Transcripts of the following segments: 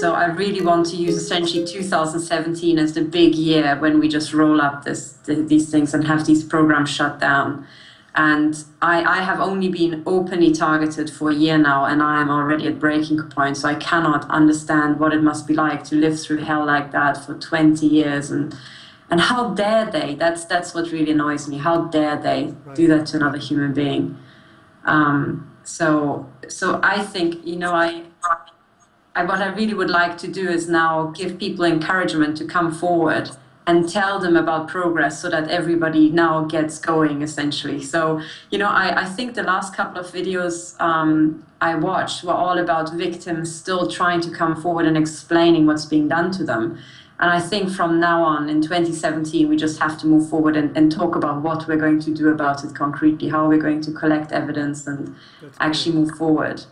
So I really want to use essentially 2017 as the big year when we just roll up these things and have these programs shut down. And I have only been openly targeted for a year now, and I am already at breaking point. So I cannot understand what it must be like to live through hell like that for 20 years. And how dare they? That's what really annoys me. How dare they do that to another human being? So I think, you know, what I really would like to do is now give people encouragement to come forward and tell them about progress, so that everybody now gets going, essentially. So, you know, I think the last couple of videos I watched were all about victims still trying to come forward and explaining what's being done to them. And I think from now on, in 2017, we just have to move forward and talk about what we're going to do about it concretely, how we're going to collect evidence and actually move forward.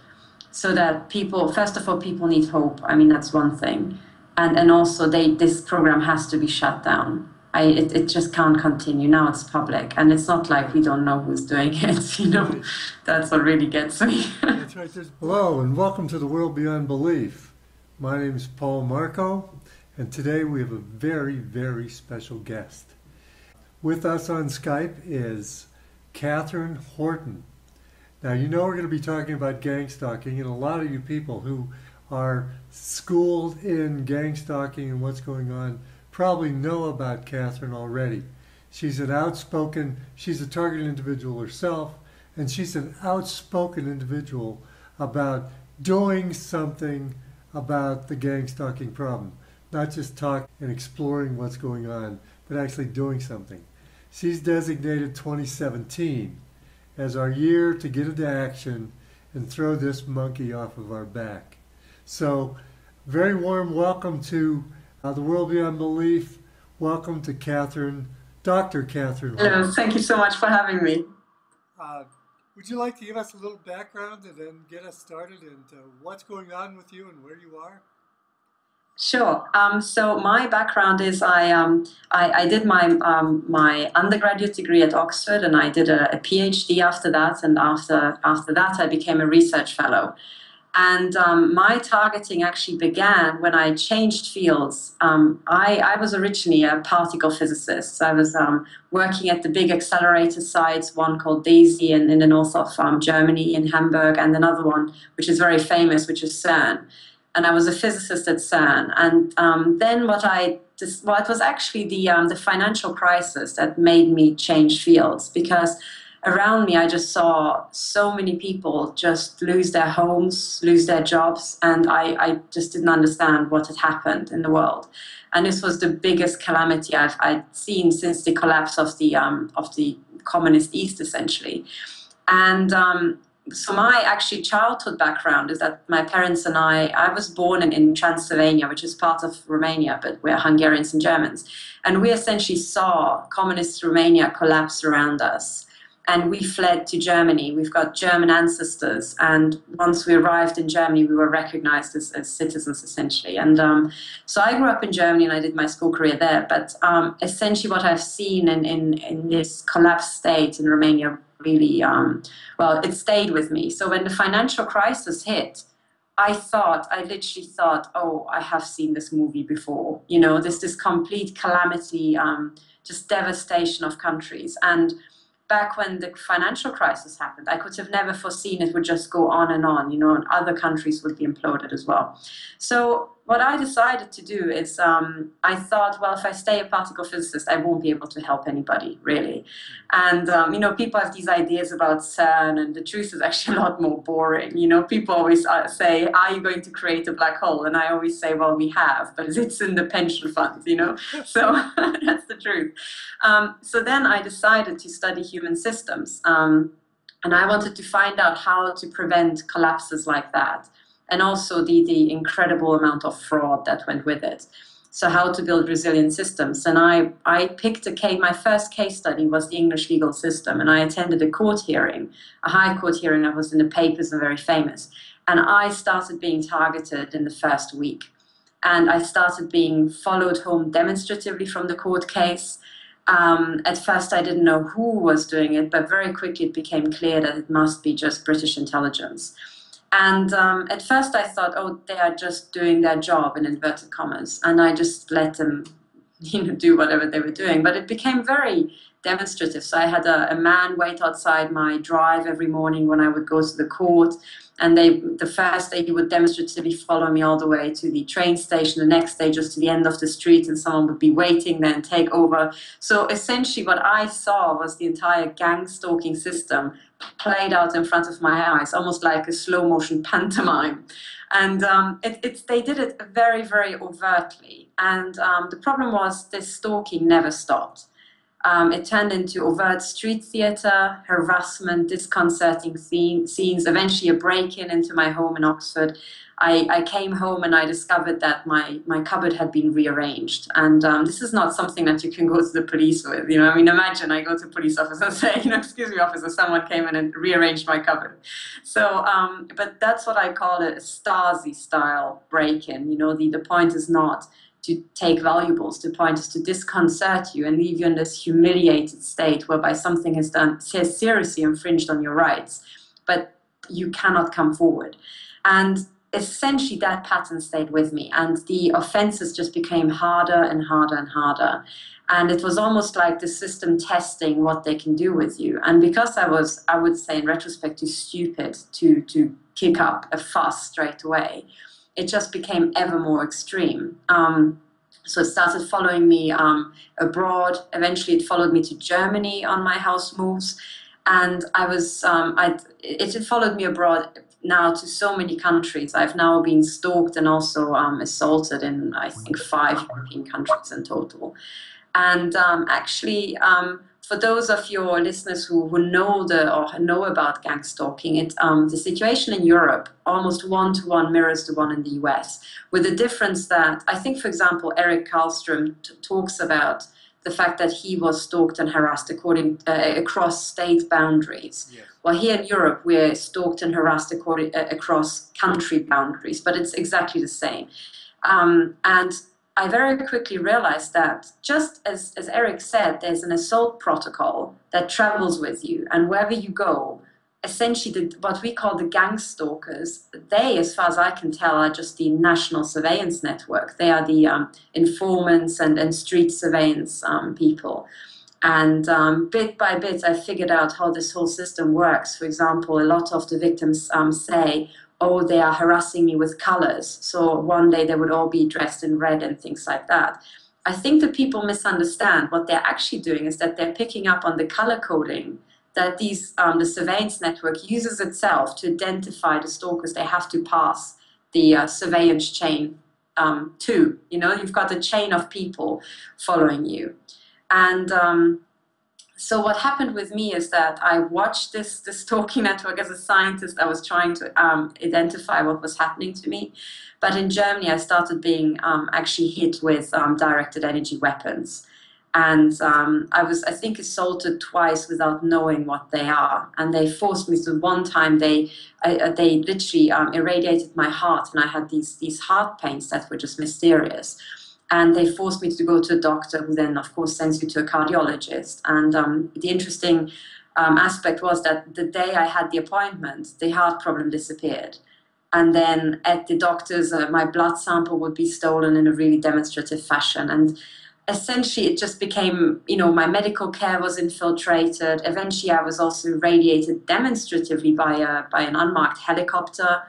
So that people, first of all, people need hope. I mean, that's one thing. And also, this program has to be shut down. It just can't continue. Now it's public. And it's not like we don't know who's doing it, you know. That's what really gets me. That's right. Hello, and welcome to the World Beyond Belief. My name is Paul Marko, and today we have a very, very special guest. With us on Skype is Katherine Horton. Now, you know we're going to be talking about gang stalking, and a lot of you people who are schooled in gang stalking and what's going on probably know about Katherine already. She's an outspoken, she's a targeted individual herself, and she's an outspoken individual about doing something about the gang stalking problem. Not just talk and exploring what's going on, but actually doing something. She's designated 2017 as our year to get into action and throw this monkey off of our back. So, very warm welcome to the World Beyond Belief. Welcome to Katherine, Dr. Katherine. Hello, thank you so much for having me. Would you like to give us a little background and then get us started into what's going on with you and where you are? Sure. So my background is I did my undergraduate degree at Oxford, and I did a PhD after that, and after that I became a research fellow. And my targeting actually began when I changed fields. I was originally a particle physicist. So I was working at the big accelerator sites, one called DESY in the north of Germany, in Hamburg, and another one which is very famous, which is CERN. And I was a physicist at CERN. And then it was actually the financial crisis that made me change fields, because around me, I just saw so many people just lose their homes, lose their jobs, and I just didn't understand what had happened in the world. And this was the biggest calamity I'd seen since the collapse of the communist East, essentially. And so my actually childhood background is that my parents and I was born in Transylvania, which is part of Romania, but we're Hungarians and Germans. And we essentially saw communist Romania collapse around us. And we fled to Germany. We've got German ancestors. And once we arrived in Germany, we were recognized as citizens, essentially. And so I grew up in Germany, and I did my school career there. But essentially what I've seen in this collapsed state in Romania really, well, it stayed with me. So when the financial crisis hit, I literally thought, oh, I have seen this movie before. You know, this complete calamity, just devastation of countries. And back when the financial crisis happened, I could have never foreseen it would just go on and on, you know, and other countries would be imploded as well. So what I decided to do is I thought, well, if I stay a particle physicist, I won't be able to help anybody, really. And, you know, people have these ideas about CERN, and the truth is actually a lot more boring. You know, people always say, are you going to create a black hole? And I always say, well, we have, but it's in the pension fund, you know. So that's the truth. So then I decided to study human systems, and I wanted to find out how to prevent collapses like that, and also the incredible amount of fraud that went with it. So how to build resilient systems. And I picked a case. My first case study was the English legal system, and I attended a court hearing, a high court hearing that was in the papers and very famous. And I started being targeted in the first week. And I started being followed home demonstratively from the court case. At first I didn't know who was doing it, but very quickly it became clear that it must be just British intelligence. And at first I thought, oh, they are just doing their job, in inverted commas, and I just let them, you know, do whatever they were doing. But it became very demonstrative. So I had a man wait outside my drive every morning when I would go to the court, and the first day he would demonstratively follow me all the way to the train station, the next day just to the end of the street, and someone would be waiting there and take over. So essentially what I saw was the entire gang-stalking system played out in front of my eyes, almost like a slow-motion pantomime. And they did it very, very overtly. And the problem was this stalking never stopped. It turned into overt street theatre, harassment, disconcerting scenes, eventually a break-in into my home in Oxford. I came home and I discovered that my cupboard had been rearranged. And this is not something that you can go to the police with. You know, I mean, imagine I go to a police officer and say, you know, excuse me, officer, someone came in and rearranged my cupboard. So, but that's what I call a Stasi-style break-in. You know, the point is not to take valuables, the point is to disconcert you and leave you in this humiliated state whereby something has seriously infringed on your rights, but you cannot come forward. And essentially that pattern stayed with me, and the offenses just became harder and harder and harder. And it was almost like the system testing what they can do with you. And because I was, I would say in retrospect, too stupid to kick up a fuss straight away, it just became ever more extreme. So it started following me abroad. Eventually it followed me to Germany on my house moves. And I was, it followed me abroad now to so many countries. I've now been stalked and also assaulted in, I think, 5 European countries in total. And for those of your listeners who know or know about gang stalking, the situation in Europe almost one-to-one mirrors the one in the US, with the difference that I think, for example, Eric Karlstrom talks about the fact that he was stalked and harassed across state boundaries. Yeah. Well, here in Europe, we're stalked and harassed across country boundaries, but it's exactly the same. And I very quickly realized that, just as Eric said, there's an assault protocol that travels with you, and wherever you go, essentially what we call the gang stalkers, they, as far as I can tell, are just the national surveillance network. They are the informants and street surveillance people. And bit by bit, I figured out how this whole system works. For example, a lot of the victims say, oh, they are harassing me with colors. So one day they would all be dressed in red and things like that. I think that people misunderstand what they're actually doing is that they're picking up on the color coding that the surveillance network uses itself to identify the stalkers they have to pass the surveillance chain to. You know, you've got a chain of people following you. And so what happened with me is that I watched this stalking network as a scientist. I was trying to identify what was happening to me. But in Germany, I started being actually hit with directed energy weapons. And I was, I think, assaulted twice without knowing what they are. And they forced me to, one time they literally irradiated my heart, and I had these heart pains that were just mysterious. And they forced me to go to a doctor, who then, of course, sends you to a cardiologist. And the interesting aspect was that the day I had the appointment, the heart problem disappeared. And then at the doctor's, my blood sample would be stolen in a really demonstrative fashion. And essentially, it just became, you know, my medical care was infiltrated. Eventually, I was also irradiated demonstratively by an unmarked helicopter,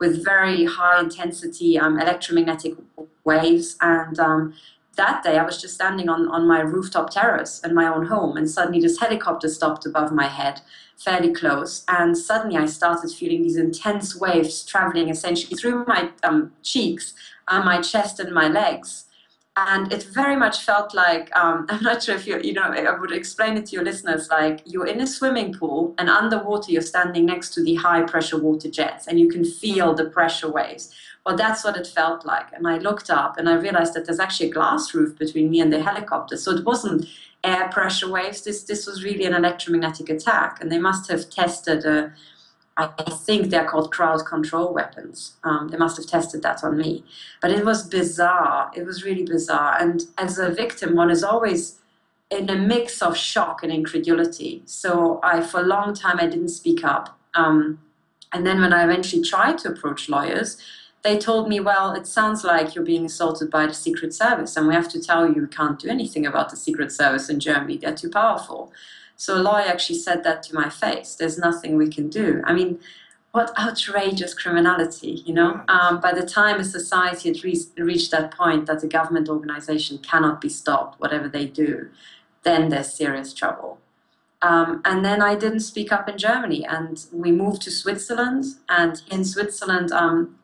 with very high intensity electromagnetic waves. And that day I was just standing on my rooftop terrace in my own home, and suddenly this helicopter stopped above my head, fairly close, and suddenly I started feeling these intense waves traveling essentially through my cheeks, my chest and my legs. And it very much felt like, I'm not sure if you know, I would explain it to your listeners, like you're in a swimming pool and underwater you're standing next to the high pressure water jets and you can feel the pressure waves. Well, that's what it felt like. And I looked up and I realized that there's actually a glass roof between me and the helicopter. So it wasn't air pressure waves. This was really an electromagnetic attack. And they must have tested, I think they're called crowd control weapons. They must have tested that on me. But it was bizarre. It was really bizarre. And as a victim, one is always in a mix of shock and incredulity. So for a long time, I didn't speak up. And then when I eventually tried to approach lawyers, they told me, well, it sounds like you're being assaulted by the Secret Service, and we have to tell you we can't do anything about the Secret Service in Germany. They're too powerful. So a lawyer actually said that to my face. There's nothing we can do. I mean, what outrageous criminality, you know? By the time a society had reached that point that a government organization cannot be stopped, whatever they do, then there's serious trouble. And then I didn't speak up in Germany, and we moved to Switzerland. And in Switzerland,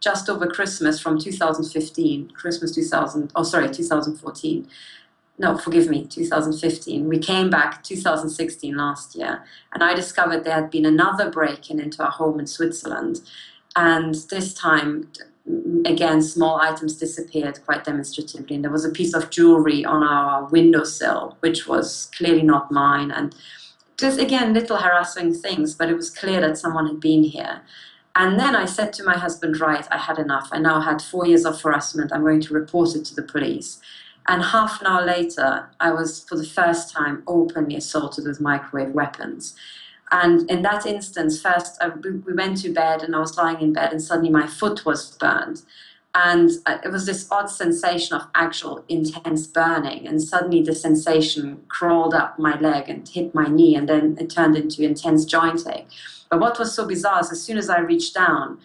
just over Christmas from 2015, Christmas 2014, no, forgive me, 2015, we came back 2016 last year, and I discovered there had been another break-in into our home in Switzerland. And this time, again, small items disappeared quite demonstratively, and there was a piece of jewelry on our windowsill, which was clearly not mine, and just, again, little harassing things, but it was clear that someone had been here. And then I said to my husband, right, I had enough. I now had 4 years of harassment. I'm going to report it to the police. And half an hour later, I was, for the first time, openly assaulted with microwave weapons. And in that instance, first, we went to bed, and I was lying in bed, and suddenly my foot was burned. And it was this odd sensation of actual intense burning, and suddenly the sensation crawled up my leg and hit my knee, and then it turned into intense joint ache. But what was so bizarre is as soon as I reached down,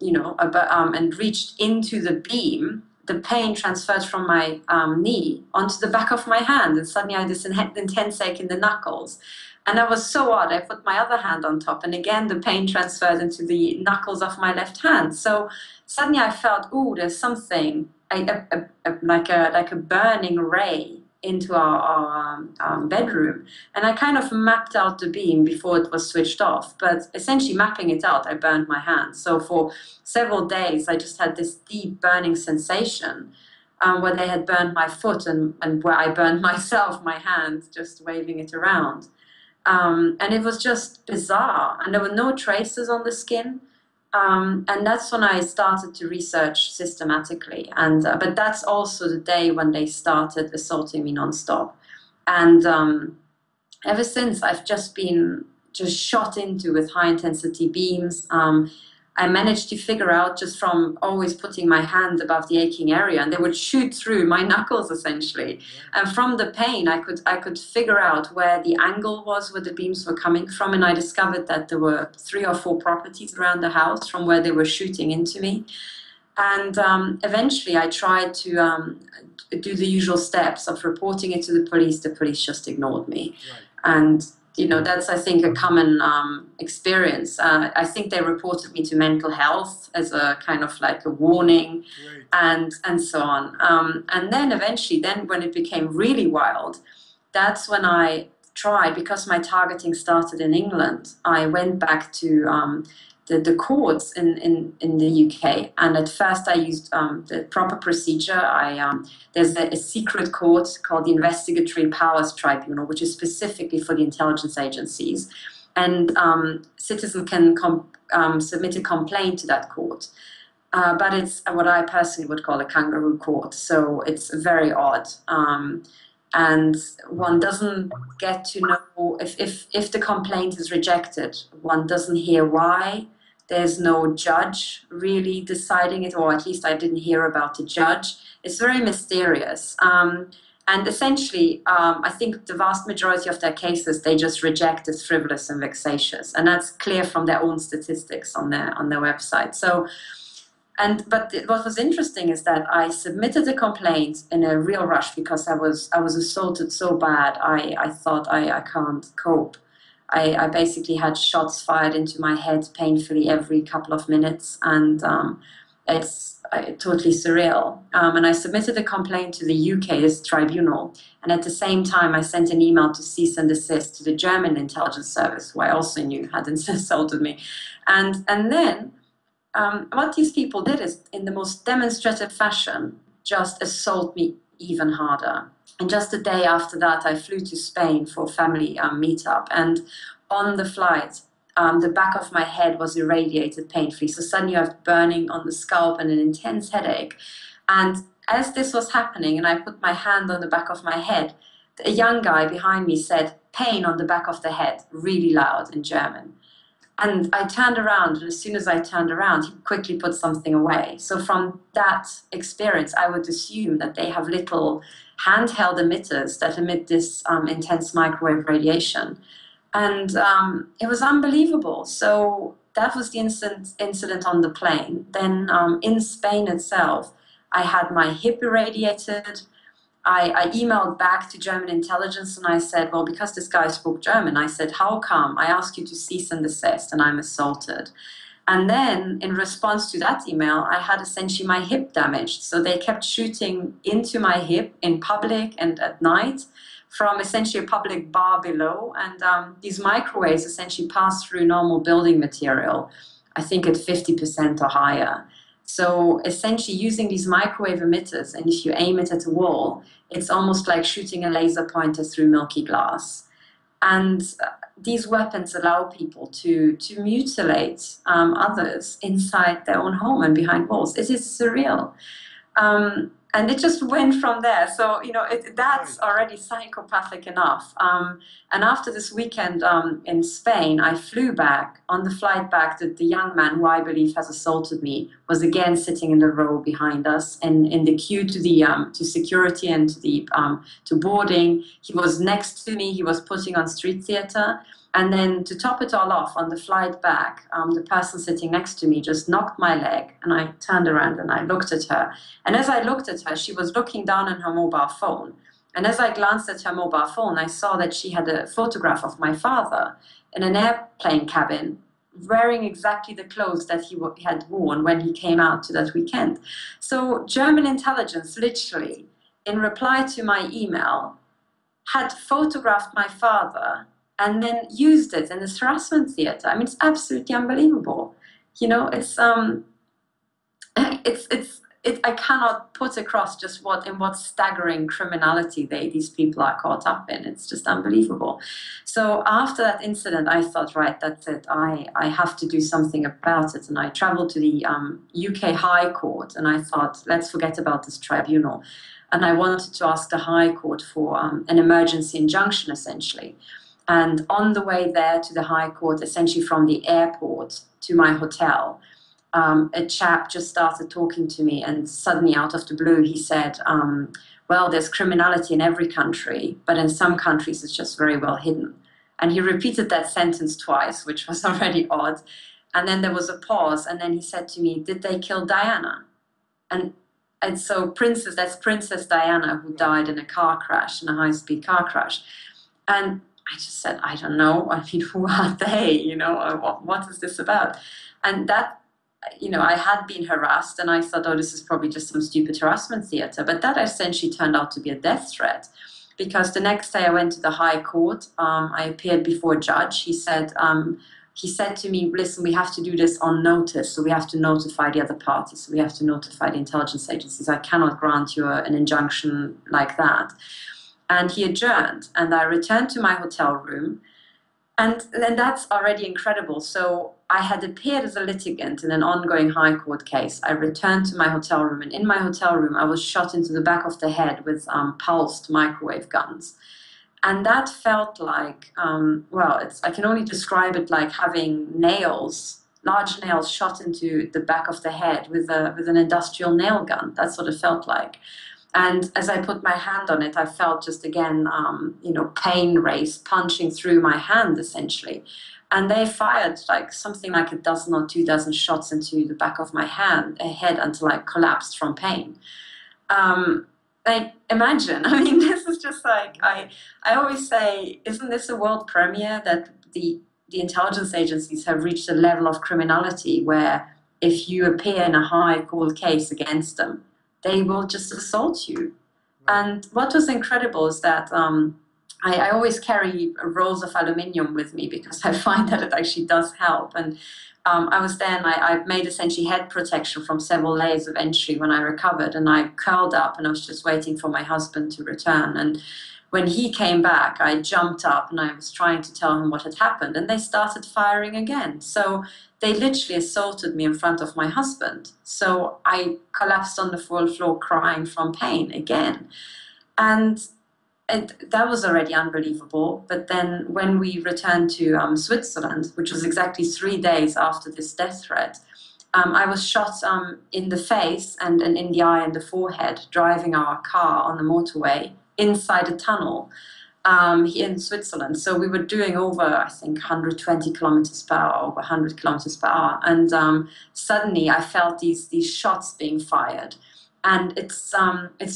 you know, and reached into the beam, the pain transferred from my knee onto the back of my hand, and suddenly I had this intense ache in the knuckles. And that was so odd, I put my other hand on top, and again the pain transferred into the knuckles of my left hand. So suddenly I felt, ooh, there's something, like a burning ray into our bedroom. And I kind of mapped out the beam before it was switched off, but essentially mapping it out, I burned my hand. So for several days, I just had this deep burning sensation where they had burned my foot and where I burned myself, my hand, just waving it around. And it was just bizarre, and there were no traces on the skin, and that's when I started to research systematically. And but that's also the day when they started assaulting me non-stop, and ever since I've just been shot into with high intensity beams. I managed to figure out just from always putting my hand above the aching area, and they would shoot through my knuckles essentially. And from the pain, I could figure out where the angle was, where the beams were coming from, and I discovered that there were 3 or 4 properties around the house from where they were shooting into me. And eventually I tried to do the usual steps of reporting it to the police. The police just ignored me. Right. And you know, that's, I think, a common experience. I think they reported me to mental health as a kind of like a warning, right, and so on. And then eventually, then when it became really wild, that's when I tried, because my targeting started in England, I went back to the courts in the UK. And at first I used the proper procedure. There's a secret court called the Investigatory Powers Tribunal, which is specifically for the intelligence agencies. And citizens can submit a complaint to that court. But it's what I personally would call a kangaroo court. So it's very odd. And one doesn't get to know, if the complaint is rejected, one doesn't hear why. There's no judge really deciding it, or at least I didn't hear about a judge. It's very mysterious. And essentially, I think the vast majority of their cases, they just reject as frivolous and vexatious. And that's clear from their own statistics on their website. So, but what was interesting is that I submitted a complaint in a real rush because I was assaulted so bad, I thought I can't cope. I basically had shots fired into my head painfully every couple of minutes, and it's totally surreal. And I submitted a complaint to the UK's tribunal, and at the same time I sent an email to cease and desist to the German intelligence service, who I also knew had assaulted me. And then what these people did is, in the most demonstrative fashion, just assault me even harder. And just the day after that, I flew to Spain for a family meetup. And on the flight, the back of my head was irradiated painfully. So suddenly I have burning on the scalp and an intense headache. And as this was happening, and I put my hand on the back of my head, a young guy behind me said, "Pain on the back of the head," really loud in German. And I turned around, and as soon as I turned around, he quickly put something away. So from that experience, I would assume that they have little handheld emitters that emit this intense microwave radiation. And it was unbelievable. So that was the incident on the plane. Then in Spain itself, I had my hip irradiated. I emailed back to German intelligence and I said, well, because this guy spoke German, I said, how come I ask you to cease and desist and I'm assaulted? And then in response to that email, I had essentially my hip damaged. So they kept shooting into my hip in public and at night from essentially a public bar below. And these microwaves essentially pass through normal building material, I think at 50% or higher. So essentially using these microwave emitters, and if you aim it at a wall, it's almost like shooting a laser pointer through milky glass. And these weapons allow people to mutilate others inside their own home and behind walls. It is surreal. And it just went from there. So, you know, that's already psychopathic enough. And after this weekend in Spain, I flew back. On the flight back, the young man who I believe has assaulted me was again sitting in the row behind us. And in the queue to the to security and to boarding, he was next to me. He was putting on street theater. And then to top it all off, on the flight back, the person sitting next to me just knocked my leg, and I turned around and I looked at her. And as I looked at her, she was looking down on her mobile phone. And as I glanced at her mobile phone, I saw that she had a photograph of my father in an airplane cabin, wearing exactly the clothes that he had worn when he came out to that weekend. So German intelligence, literally, in reply to my email, had photographed my father and then used it in this harassment theater. I mean, it's absolutely unbelievable. You know, I cannot put across just in what staggering criminality these people are caught up in. It's just unbelievable. So after that incident, I thought, right, that's it. I have to do something about it. And I traveled to the UK High Court, and I thought, let's forget about this tribunal. And I wanted to ask the High Court for an emergency injunction, essentially. And on the way there to the High Court, essentially from the airport to my hotel, a chap just started talking to me, and suddenly out of the blue he said, well, there's criminality in every country, but in some countries it's just very well hidden. And he repeated that sentence twice, which was already odd. And then there was a pause, and then he said to me, did they kill Diana? And so that's Princess Diana, who died in a car crash, in a high-speed car crash. And I just said, I don't know. I mean, who are they? You know, what is this about? And that, you know, I had been harassed, and I thought, oh, this is probably just some stupid harassment theater. But that essentially turned out to be a death threat, because the next day I went to the High Court. I appeared before a judge. He said to me, listen, we have to do this on notice, so we have to notify the other parties, so we have to notify the intelligence agencies. I cannot grant you an injunction like that. And he adjourned, and I returned to my hotel room. And then that's already incredible. So I had appeared as a litigant in an ongoing High Court case. I returned to my hotel room, and in my hotel room, I was shot into the back of the head with pulsed microwave guns. And that felt like, well, I can only describe it like having nails, large nails shot into the back of the head with an industrial nail gun. That's what it felt like. And as I put my hand on it, I felt just again, you know, pain race punching through my hand, essentially. And they fired like something like a dozen or two dozen shots into the back of my head until I collapsed from pain. Like, imagine, I mean, this is just like, I always say, isn't this a world premiere that the intelligence agencies have reached a level of criminality where if you appear in a high court case against them, they will just assault you. And what was incredible is that I always carry rolls of aluminium with me, because I find that it actually does help. And I was there, and I made essentially head protection from several layers of entry when I recovered, and I curled up, and I was just waiting for my husband to return. And when he came back, I jumped up, and I was trying to tell him what had happened, and they started firing again. So they literally assaulted me in front of my husband. So I collapsed on the floor crying from pain again. And that was already unbelievable. But then when we returned to Switzerland, which was exactly 3 days after this death threat, I was shot in the face and in the eye and the forehead driving our car on the motorway inside a tunnel here in Switzerland. So we were doing over, I think, 120 kilometers per hour, over 100 kilometers per hour. And suddenly I felt these shots being fired. And it's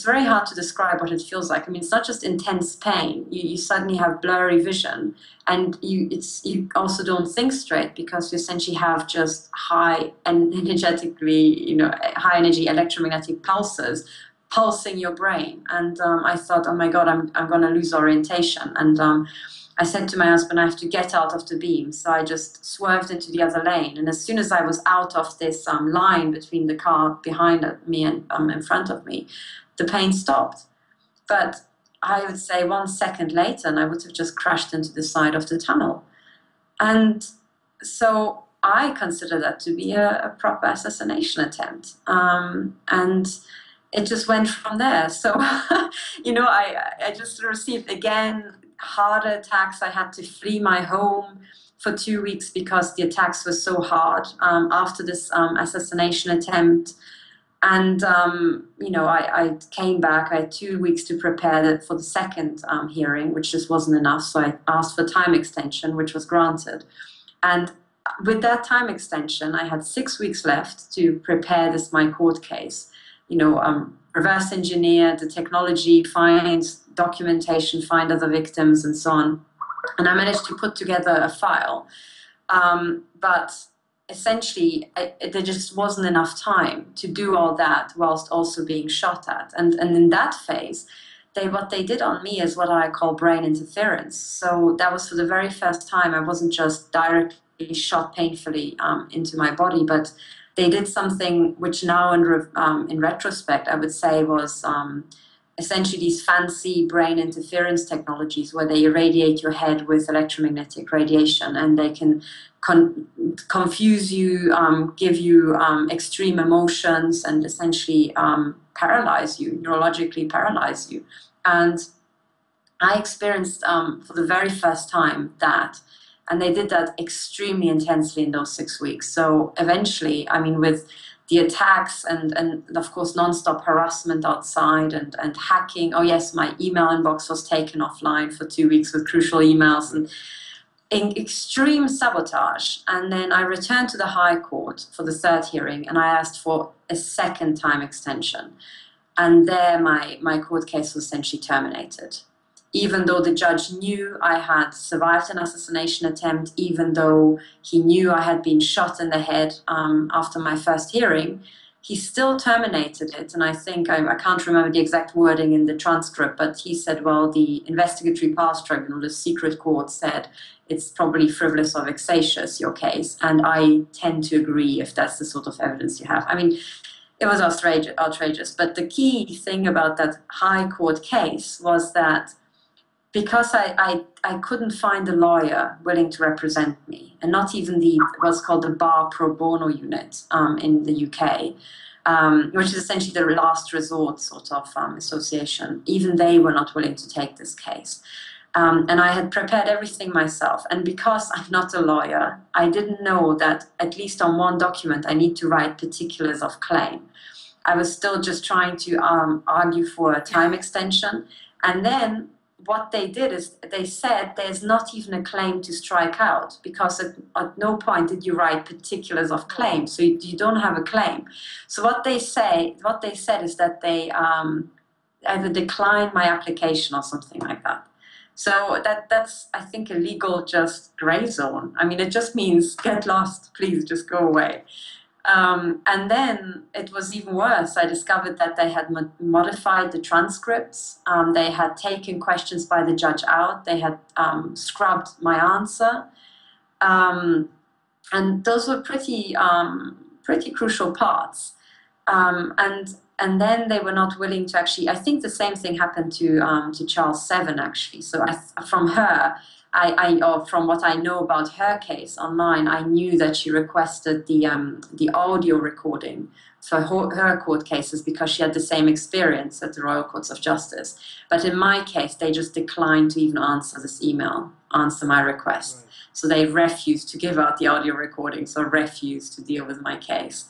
very hard to describe what it feels like. I mean, it's not just intense pain. You suddenly have blurry vision, and you also don't think straight, because you essentially have just high energy electromagnetic pulses pulsing your brain. And I thought, oh my God, I'm gonna lose orientation. And I said to my husband, I have to get out of the beam. So I just swerved into the other lane. And as soon as I was out of this line between the car behind me and in front of me, the pain stopped. But I would say 1 second later, and I would have just crashed into the side of the tunnel. And so I consider that to be a proper assassination attempt. And it just went from there. So, you know, I just received again harder attacks. I had to flee my home for 2 weeks because the attacks were so hard after this assassination attempt. And, you know, I came back. I had 2 weeks to prepare for the second hearing, which just wasn't enough. So I asked for time extension, which was granted. And with that time extension, I had 6 weeks left to prepare this, my court case, you know, reverse engineer the technology, find documentation, find other victims, and so on. And I managed to put together a file. But essentially, there just wasn't enough time to do all that whilst also being shot at. And in that phase, what they did on me is what I call brain interference. So that was for the very first time. I wasn't just directly shot painfully into my body, but they did something which now in retrospect I would say was essentially these fancy brain interference technologies where they irradiate your head with electromagnetic radiation, and they can confuse you, give you extreme emotions, and essentially paralyze you, neurologically paralyze you. And I experienced for the very first time that. And they did that extremely intensely in those 6 weeks. So eventually, I mean, with the attacks and of course, nonstop harassment outside and hacking. Oh yes, my email inbox was taken offline for 2 weeks with crucial emails and in extreme sabotage. And then I returned to the High Court for the third hearing, and I asked for a second time extension. And there my court case was essentially terminated. Even though the judge knew I had survived an assassination attempt, even though he knew I had been shot in the head after my first hearing, he still terminated it. And I think, I can't remember the exact wording in the transcript, but he said, well, the Investigatory Powers Tribunal, the secret court, said it's probably frivolous or vexatious, your case. And I tend to agree if that's the sort of evidence you have. I mean, it was outrageous. But the key thing about that High Court case was that because I couldn't find a lawyer willing to represent me, and not even what's called the Bar Pro Bono unit in the UK, which is essentially the last resort sort of association, even they were not willing to take this case. And I had prepared everything myself. And because I'm not a lawyer, I didn't know that at least on one document I need to write particulars of claim. I was still just trying to argue for a time extension. And then what they did is they said there's not even a claim to strike out, because at no point did you write particulars of claim, so you don't have a claim. So what they said is that they either declined my application or something like that. So that's I think a legal just gray zone. I mean, it just means get lost, please just go away. And then it was even worse. I discovered that they had modified the transcripts. They had taken questions by the judge out. They had scrubbed my answer. And those were pretty crucial parts. And then they were not willing to actually, I think the same thing happened to Charles Seven, actually. So from her, I from what I know about her case online, I knew that she requested the audio recording for her court cases because she had the same experience at the Royal Courts of Justice. But in my case, they just declined to even answer this email, answer my request. Right. So they refused to give out the audio recordings or refused to deal with my case.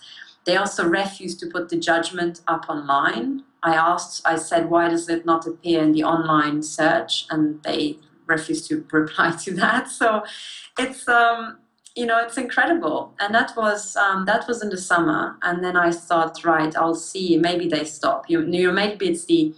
They also refused to put the judgment up online. I asked, I said, why does it not appear in the online search? And they refused to reply to that. So it's, you know, it's incredible. And that was in the summer. And then I thought, right, I'll see, maybe they stop. You know, maybe it's the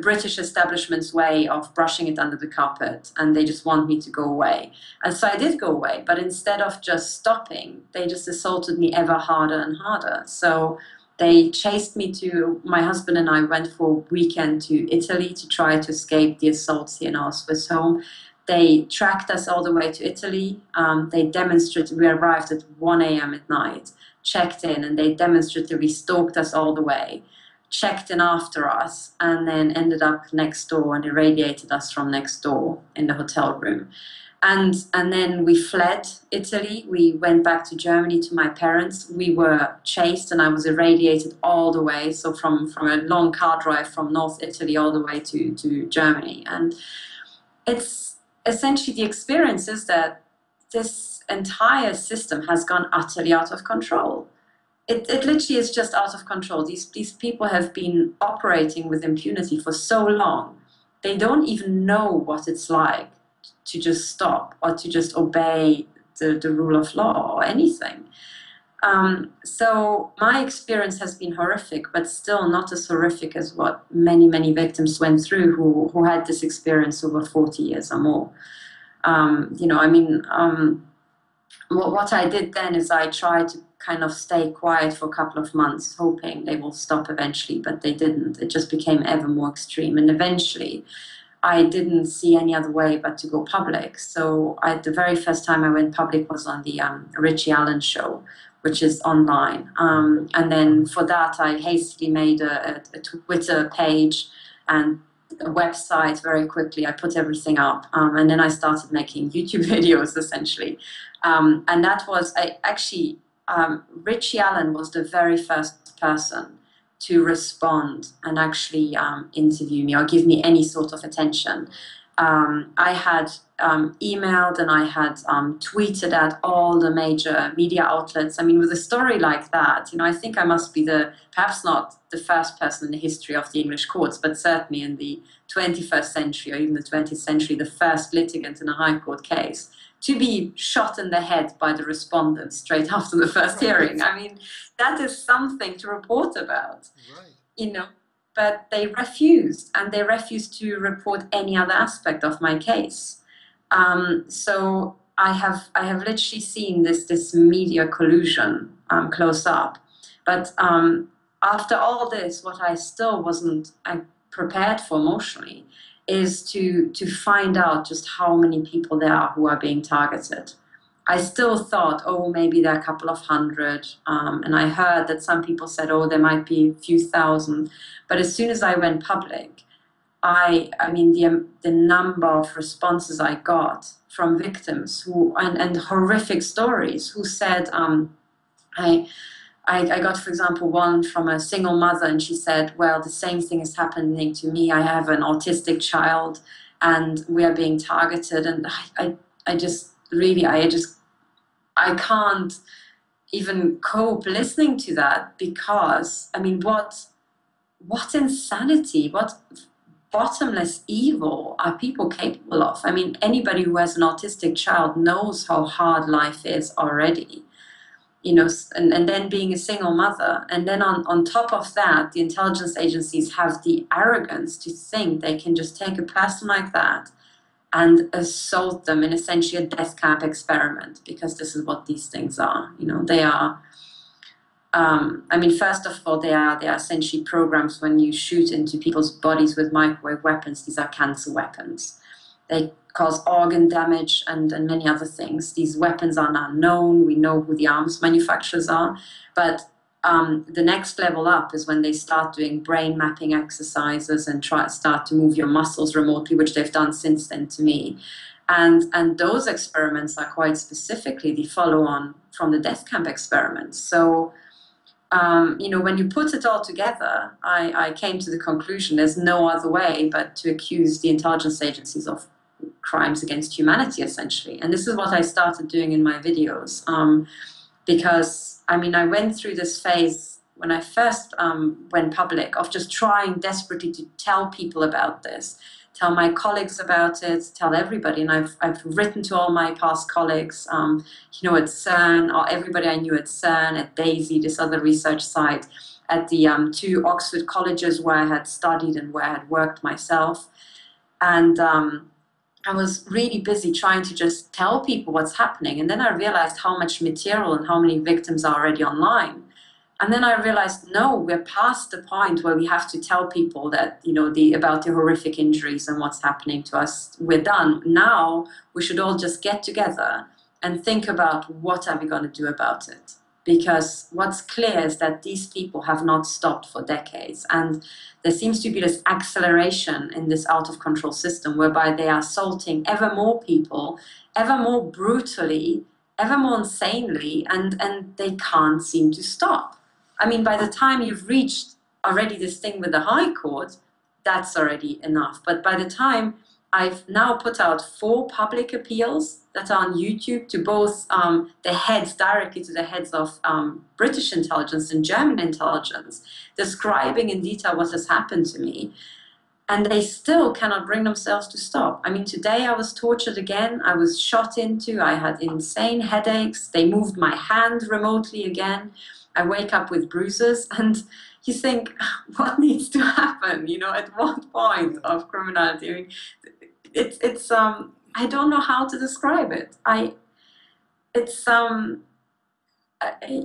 British establishment's way of brushing it under the carpet, and they just want me to go away. And so I did go away, but instead of just stopping, they just assaulted me ever harder and harder. So they chased me to, my husband and I went for a weekend to Italy to try to escape the assaults here in our Swiss home. They tracked us all the way to Italy. They demonstrated, we arrived at 1 a.m. at night, checked in, and they demonstratively stalked us all the way, checked in after us, and then ended up next door and irradiated us from next door in the hotel room. And then we fled Italy. We went back to Germany to my parents. We were chased and I was irradiated all the way. So from a long car drive from North Italy all the way to Germany. And it's essentially the experience is that this entire system has gone utterly out of control. It literally is just out of control. These people have been operating with impunity for so long. They don't even know what it's like to just stop or to just obey the rule of law or anything. So my experience has been horrific, but still not as horrific as what many, many victims went through who had this experience over 40 years or more. You know, I mean, what I did then is I tried to kind of stay quiet for a couple of months, hoping they will stop eventually, but they didn't. It just became ever more extreme. And eventually, I didn't see any other way but to go public. So the very first time I went public was on the Richie Allen show, which is online. And then for that, I hastily made a Twitter page and a website very quickly. I put everything up. And then I started making YouTube videos, essentially. And that was, Richie Allen was the very first person to respond and actually interview me or give me any sort of attention. I had emailed and I had tweeted at all the major media outlets. I mean, with a story like that, you know, I think I must be perhaps not the first person in the history of the English courts, but certainly in the 21st century or even the 20th century, the first litigant in a high court case to be shot in the head by the respondent straight after the first hearing. I mean, that is something to report about, right. You know, but they refused, and they refused to report any other aspect of my case. So I have literally seen this media collusion close up. But after all this, what I still wasn't prepared for emotionally is to find out just how many people there are who are being targeted. I still thought, oh, maybe there are a couple of hundred. And I heard that some people said, oh, there might be a few thousand. But as soon as I went public, I mean, the number of responses I got from victims and horrific stories who said, I got, for example, one from a single mother, and she said, well, the same thing is happening to me. I have an autistic child and we are being targeted. And I just really, I can't even cope listening to that, because, I mean, what insanity, what bottomless evil are people capable of? I mean, anybody who has an autistic child knows how hard life is already. You know, and then being a single mother, and then on top of that, the intelligence agencies have the arrogance to think they can just take a person like that and assault them in essentially a death camp experiment, because this is what these things are. You know, they are. I mean, first of all, they are essentially programs. When you shoot into people's bodies with microwave weapons, these are cancer weapons. They cause organ damage and many other things. These weapons are now known. We know who the arms manufacturers are. But the next level up is when they start doing brain mapping exercises and start to move your muscles remotely, which they've done since then to me. And those experiments are quite specifically the follow-on from the death camp experiments. So, you know, when you put it all together, I came to the conclusion there's no other way but to accuse the intelligence agencies of crimes against humanity, essentially. And this is what I started doing in my videos, because, I mean, I went through this phase when I first went public of just trying desperately to tell people about this, tell my colleagues about it, tell everybody. And I've written to all my past colleagues, you know, at CERN, or everybody I knew at CERN, at DESY, this other research site, at the two Oxford colleges where I had studied and where I had worked myself. And I was really busy trying to just tell people what's happening. And then I realized how much material and how many victims are already online. And then I realized, no, we're past the point where we have to tell people that, you know, about the horrific injuries and what's happening to us. We're done. Now we should all just get together and think about what are we going to do about it. Because what's clear is that these people have not stopped for decades. And there seems to be this acceleration in this out-of-control system whereby they are assaulting ever more people, ever more brutally, ever more insanely, and they can't seem to stop. I mean, by the time you've reached already this thing with the High Court, that's already enough. But by the time I've now put out 4 public appeals that are on YouTube to both the heads, directly to the heads of British intelligence and German intelligence, describing in detail what has happened to me, and they still cannot bring themselves to stop. I mean, today I was tortured again. I was shot into. I had insane headaches. They moved my hand remotely again. I wake up with bruises, and you think, what needs to happen? You know, at what point of criminality? I mean, it's I don't know how to describe it.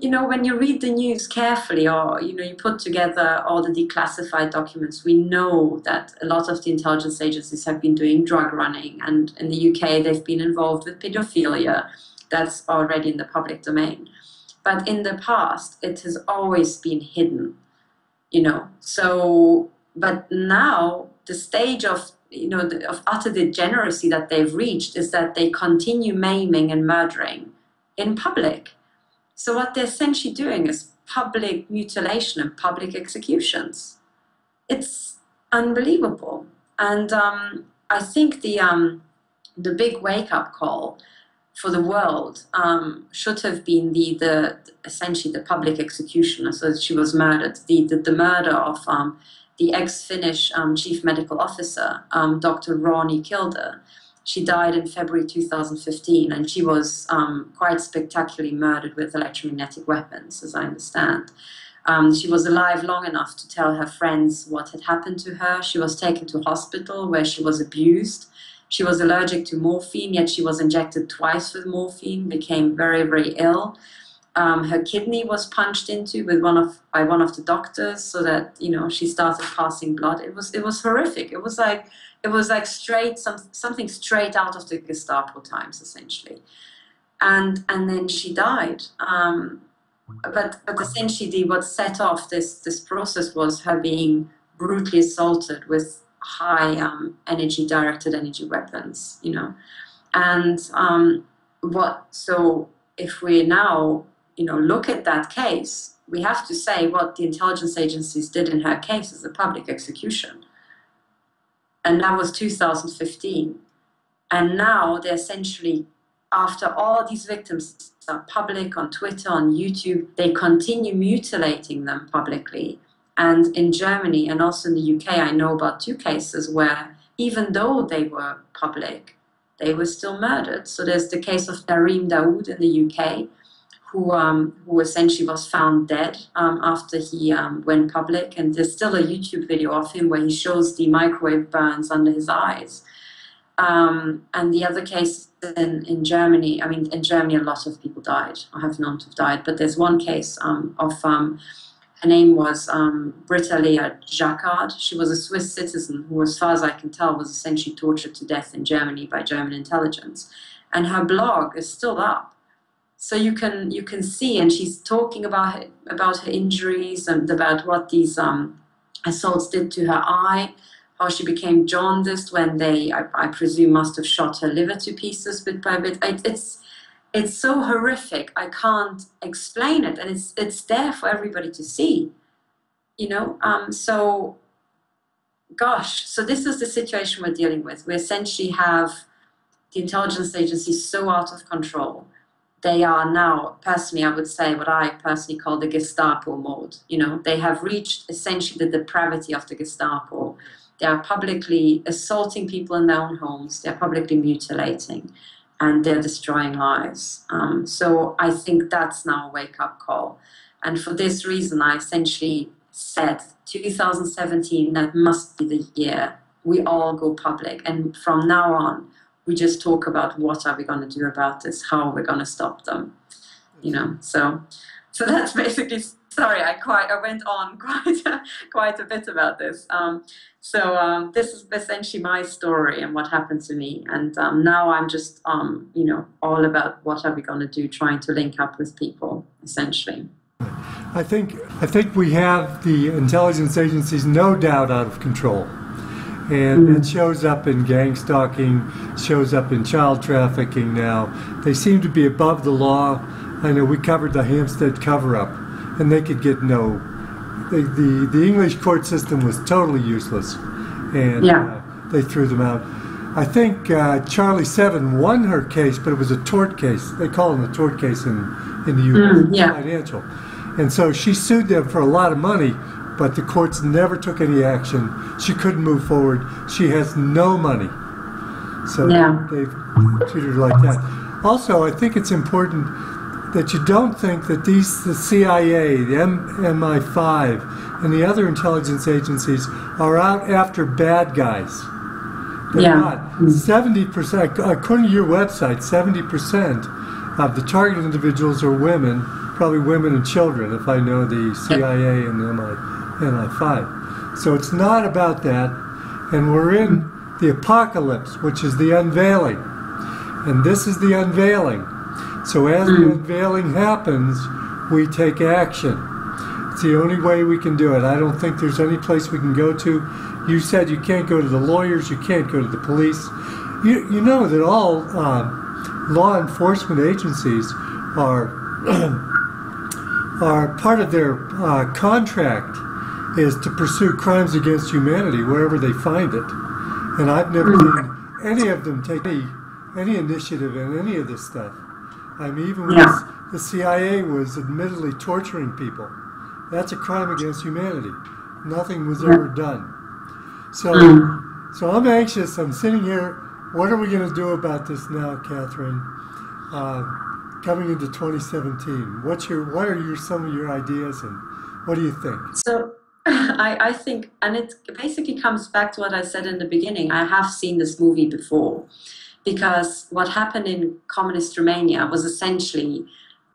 You know, when you read the news carefully, or, you know, you put together all the declassified documents, we know that a lot of the intelligence agencies have been doing drug running, and in the UK they've been involved with paedophilia. That's already in the public domain. But in the past, it has always been hidden, you know. So, but now the stage of, you know, of utter degeneracy that they've reached is that they continue maiming and murdering in public. So what they're essentially doing is public mutilation and public executions. It's unbelievable. And I think the big wake-up call for the world should have been essentially the public executioner. So she was murdered. The murder of the ex-Finnish chief medical officer, Dr. Rauni Kilde. She died in February 2015, and she was quite spectacularly murdered with electromagnetic weapons, as I understand. She was alive long enough to tell her friends what had happened to her. She was taken to hospital where she was abused. She was allergic to morphine, yet she was injected twice with morphine, became very, very ill. Her kidney was punched into with by one of the doctors, so that, you know, she started passing blood. It was horrific. It was like something straight out of the Gestapo times, essentially. And then she died. But essentially, what set off this process was her being brutally assaulted with high directed energy weapons, you know. And so if we now, you know, look at that case, we have to say what the intelligence agencies did in her case is a public execution. And that was 2015. And now they're essentially, after all these victims are public on Twitter, on YouTube, they continue mutilating them publicly. And in Germany and also in the UK, I know about 2 cases where, even though they were public, they were still murdered. So there's the case of Darim Daoud in the UK, who essentially was found dead after he went public. And there's still a YouTube video of him where he shows the microwave burns under his eyes. And the other case in Germany, I mean, in Germany a lot of people died, or have known to have died, but there's one case her name was Britta Leah Jaquard. She was a Swiss citizen who, as far as I can tell, was essentially tortured to death in Germany by German intelligence. And her blog is still up. So you can see, and she's talking about her injuries and about what these assaults did to her eye, how she became jaundiced when they, I presume, must have shot her liver to pieces bit by bit. It's so horrific. I can't explain it, and it's there for everybody to see, you know. So, gosh, so this is the situation we're dealing with. We essentially have the intelligence agencies so out of control. They are now, personally, I would say what I personally call the Gestapo mode. You know, they have reached essentially the depravity of the Gestapo. They are publicly assaulting people in their own homes. They are publicly mutilating, and they're destroying lives. So I think that's now a wake-up call. And for this reason, I essentially said 2017, that must be the year we all go public. And from now on, we just talk about what are we going to do about this, how are we going to stop them, you know. So that's basically, sorry, I went on quite a bit about this. This is essentially my story and what happened to me. And now I'm just, you know, all about what are we going to do, trying to link up with people, essentially. I think we have the intelligence agencies no doubt out of control. And it shows up in gang stalking, shows up in child trafficking now. They seem to be above the law. I know we covered the Hampstead cover-up, and they could get no... The English court system was totally useless, and they threw them out. I think Charlie Seven won her case, but it was a tort case. They call it a tort case in the U.S. Financial. And so she sued them for a lot of money, but the courts never took any action. She couldn't move forward. She has no money. So they've treated her like that. Also, I think it's important that you don't think that the CIA, the MI5, and the other intelligence agencies are out after bad guys. They're not. 70%, according to your website, 70% of the target individuals are women, probably women and children, if I know the CIA and the MI5. So it's not about that, and we're in the apocalypse, which is the unveiling, and this is the unveiling. So as the unveiling happens, we take action. It's the only way we can do it. I don't think there's any place we can go to. You said you can't go to the lawyers, you can't go to the police. You know that all law enforcement agencies are part of their contract is to pursue crimes against humanity wherever they find it. And I've never seen any of them take any initiative in any of this stuff. I mean, even when the CIA was admittedly torturing people, that's a crime against humanity. Nothing was ever done. So I'm anxious. I'm sitting here. What are we going to do about this now, Katherine? Coming into 2017, what are some of your ideas, and what do you think? So I think, and it basically comes back to what I said in the beginning, I have seen this movie before, because what happened in communist Romania was essentially,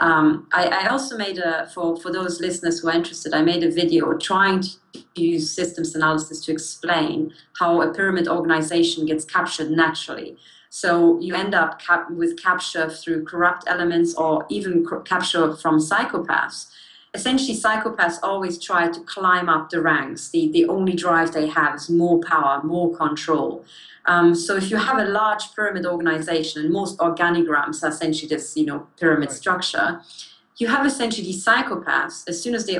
I also made for those listeners who are interested, I made a video trying to use systems analysis to explain how a pyramid organization gets captured naturally. So you end up with capture through corrupt elements, or even capture from psychopaths. Essentially, psychopaths always try to climb up the ranks. The only drive they have is more power, more control. So if you have a large pyramid organization, and most organigrams are essentially this, you know, pyramid structure, you have essentially these psychopaths, as soon as they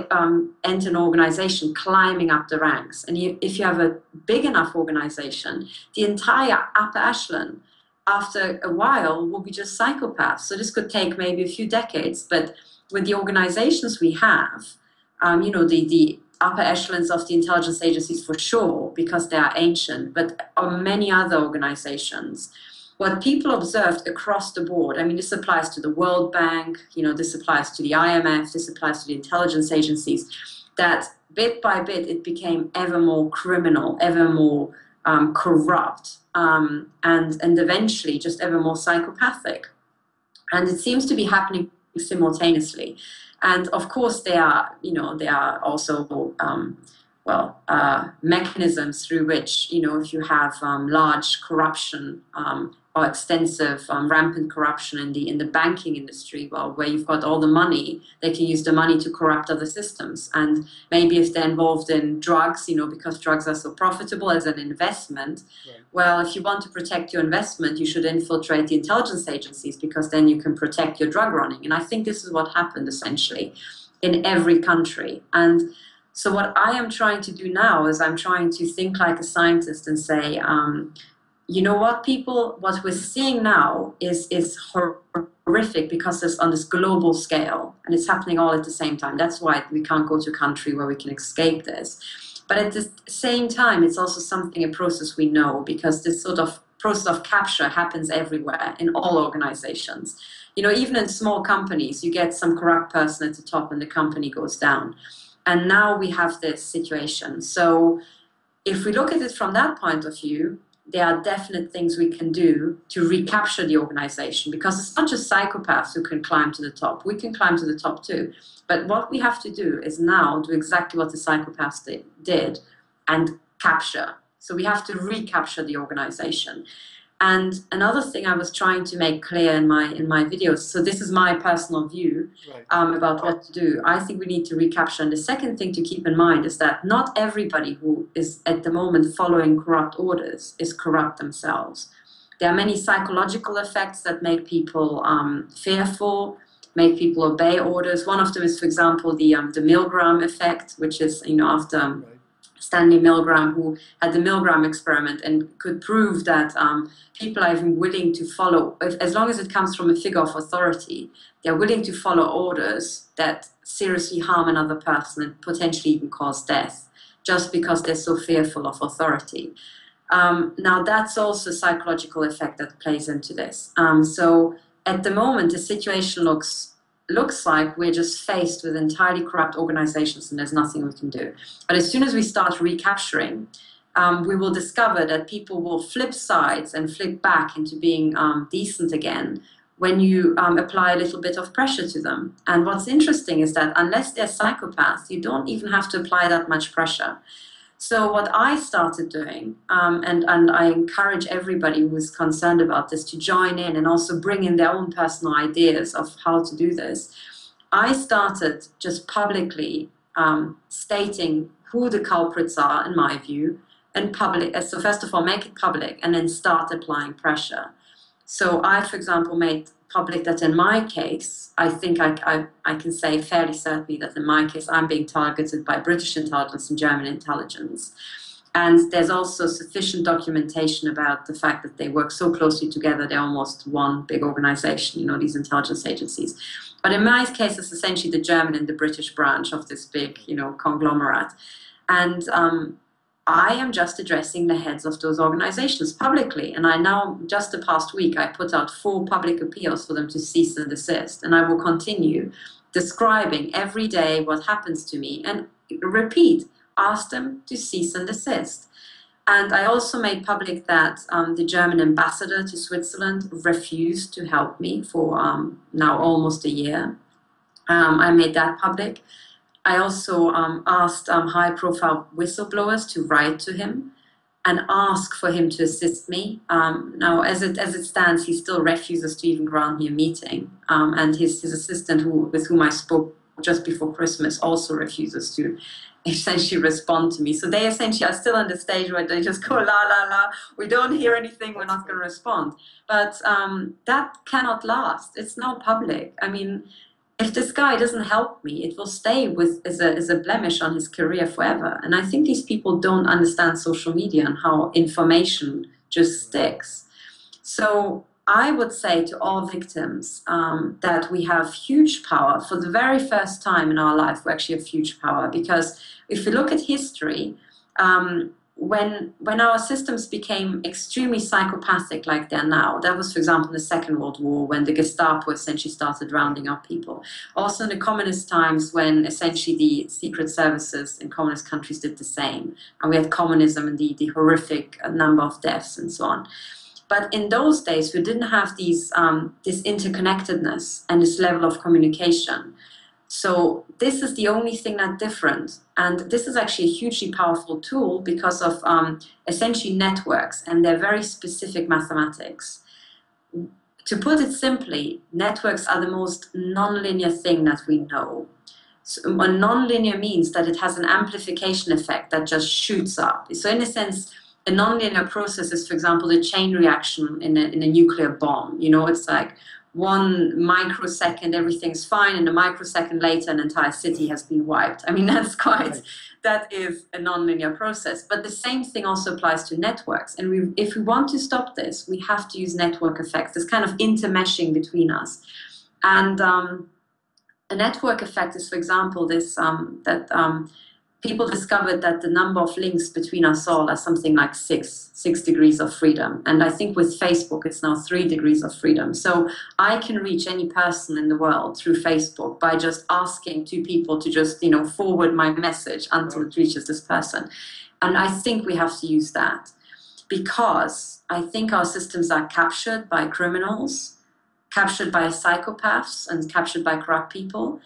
enter an organization, climbing up the ranks. And if you have a big enough organization, the entire upper echelon, after a while, will be just psychopaths. So this could take maybe a few decades, but with the organizations we have, you know, the upper echelons of the intelligence agencies for sure, because they are ancient, but on many other organizations, what people observed across the board, I mean, this applies to the World Bank, you know, this applies to the IMF, this applies to the intelligence agencies, that bit by bit, it became ever more criminal, ever more corrupt, and eventually just ever more psychopathic. And it seems to be happening simultaneously. And of course, they are, you know, they are also, mechanisms through which, you know, if you have large corruption how extensive rampant corruption in the banking industry, well, where you've got all the money, they can use the money to corrupt other systems. And maybe if they're involved in drugs, you know, because drugs are so profitable as an investment, yeah. Well, if you want to protect your investment, you should infiltrate the intelligence agencies, because then you can protect your drug running. And I think this is what happened essentially in every country. And so what I am trying to do now is I'm trying to think like a scientist and say, you know what, people, what we're seeing now is horrific, because it's on this global scale and it's happening all at the same time. That's why we can't go to a country where we can escape this. But at the same time, it's also something, a process we know, because this sort of process of capture happens everywhere in all organizations. You know, even in small companies, you get some corrupt person at the top and the company goes down. And now we have this situation. So if we look at it from that point of view, there are definite things we can do to recapture the organization, because it's not just psychopaths who can climb to the top. We can climb to the top too. But what we have to do is now do exactly what the psychopaths did and capture. So we have to recapture the organization. And another thing I was trying to make clear in my videos, so this is my personal view, right, about what to do. I think we need to recapture. And the second thing to keep in mind is that not everybody who is at the moment following corrupt orders is corrupt themselves. There are many psychological effects that make people fearful, make people obey orders. One of them is, for example, the Milgram effect, which is, you know, after... right. Stanley Milgram, who had the Milgram experiment and could prove that people are even willing to follow, as long as it comes from a figure of authority, they're willing to follow orders that seriously harm another person and potentially even cause death, just because they're so fearful of authority. Now, that's also a psychological effect that plays into this. So at the moment, the situation looks like we're just faced with entirely corrupt organizations and there's nothing we can do. But as soon as we start recapturing, we will discover that people will flip sides and flip back into being decent again when you apply a little bit of pressure to them. And what's interesting is that unless they're psychopaths, you don't even have to apply that much pressure. So what I started doing, and I encourage everybody who is concerned about this to join in and also bring in their own personal ideas of how to do this, I started just publicly stating who the culprits are, in my view, and public. So first of all, make it public and then start applying pressure. So I, for example, made public that in my case, I think I can say fairly certainly that in my case, I'm being targeted by British intelligence and German intelligence. And there's also sufficient documentation about the fact that they work so closely together, they're almost one big organization, you know, these intelligence agencies. But in my case, it's essentially the German and the British branch of this big, you know, conglomerate. And I am just addressing the heads of those organizations publicly. And I now, just the past week, I put out 4 public appeals for them to cease and desist. And I will continue describing every day what happens to me and repeat, ask them to cease and desist. And I also made public that the German ambassador to Switzerland refused to help me for now almost a year. I made that public. I also asked high-profile whistleblowers to write to him and ask for him to assist me. Now, as it stands, he still refuses to even grant me a meeting. And his assistant, with whom I spoke just before Christmas, also refuses to essentially respond to me. So they essentially are still on the stage where they just go, la, la, la, we don't hear anything, we're not going to respond. But that cannot last. It's now public. I mean... if this guy doesn't help me, it will stay as a blemish on his career forever. And I think these people don't understand social media and how information just sticks. So I would say to all victims that we have huge power. For the very first time in our life, we actually have huge power, because if you look at history, when our systems became extremely psychopathic like they're now, that was, for example, in the Second World War, when the Gestapo essentially started rounding up people. Also in the communist times, when essentially the secret services in communist countries did the same. And we had communism and the horrific number of deaths and so on. But in those days, we didn't have these, this interconnectedness and this level of communication. So this is the only thing that's different. And this is actually a hugely powerful tool because of essentially networks and their very specific mathematics. To put it simply, networks are the most nonlinear thing that we know. So a nonlinear means that it has an amplification effect that just shoots up. So in a sense, a nonlinear process is, for example, the chain reaction in a nuclear bomb. You know, it's like one microsecond, everything's fine, and a microsecond later, an entire city has been wiped. I mean, that's quite, that is a nonlinear process. But the same thing also applies to networks. And if we want to stop this, we have to use network effects, this kind of intermeshing between us. And a network effect is, for example, this people discovered that the number of links between us all are something like six degrees of freedom. And I think with Facebook, it's now 3 degrees of freedom. So I can reach any person in the world through Facebook by just asking two people to just, you know, forward my message until it reaches this person. And I think we have to use that because I think our systems are captured by criminals, captured by psychopaths, and captured by corrupt people.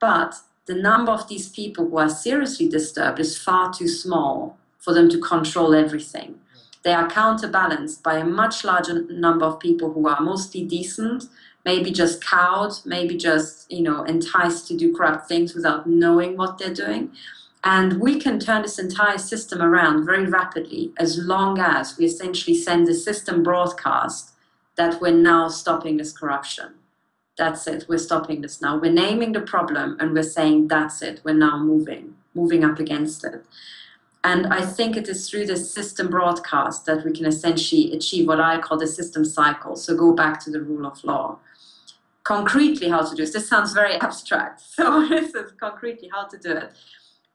But the number of these people who are seriously disturbed is far too small for them to control everything. They are counterbalanced by a much larger number of people who are mostly decent, maybe just cowed, maybe just, you know, enticed to do corrupt things without knowing what they're doing. And we can turn this entire system around very rapidly as long as we essentially send a system broadcast that we're now stopping this corruption. That's it, we're stopping this now. We're naming the problem and we're saying, that's it, we're now moving up against it. And I think it is through the system broadcast that we can essentially achieve what I call the system cycle, so go back to the rule of law. Concretely how to do this, this sounds very abstract, so this is concretely how to do it.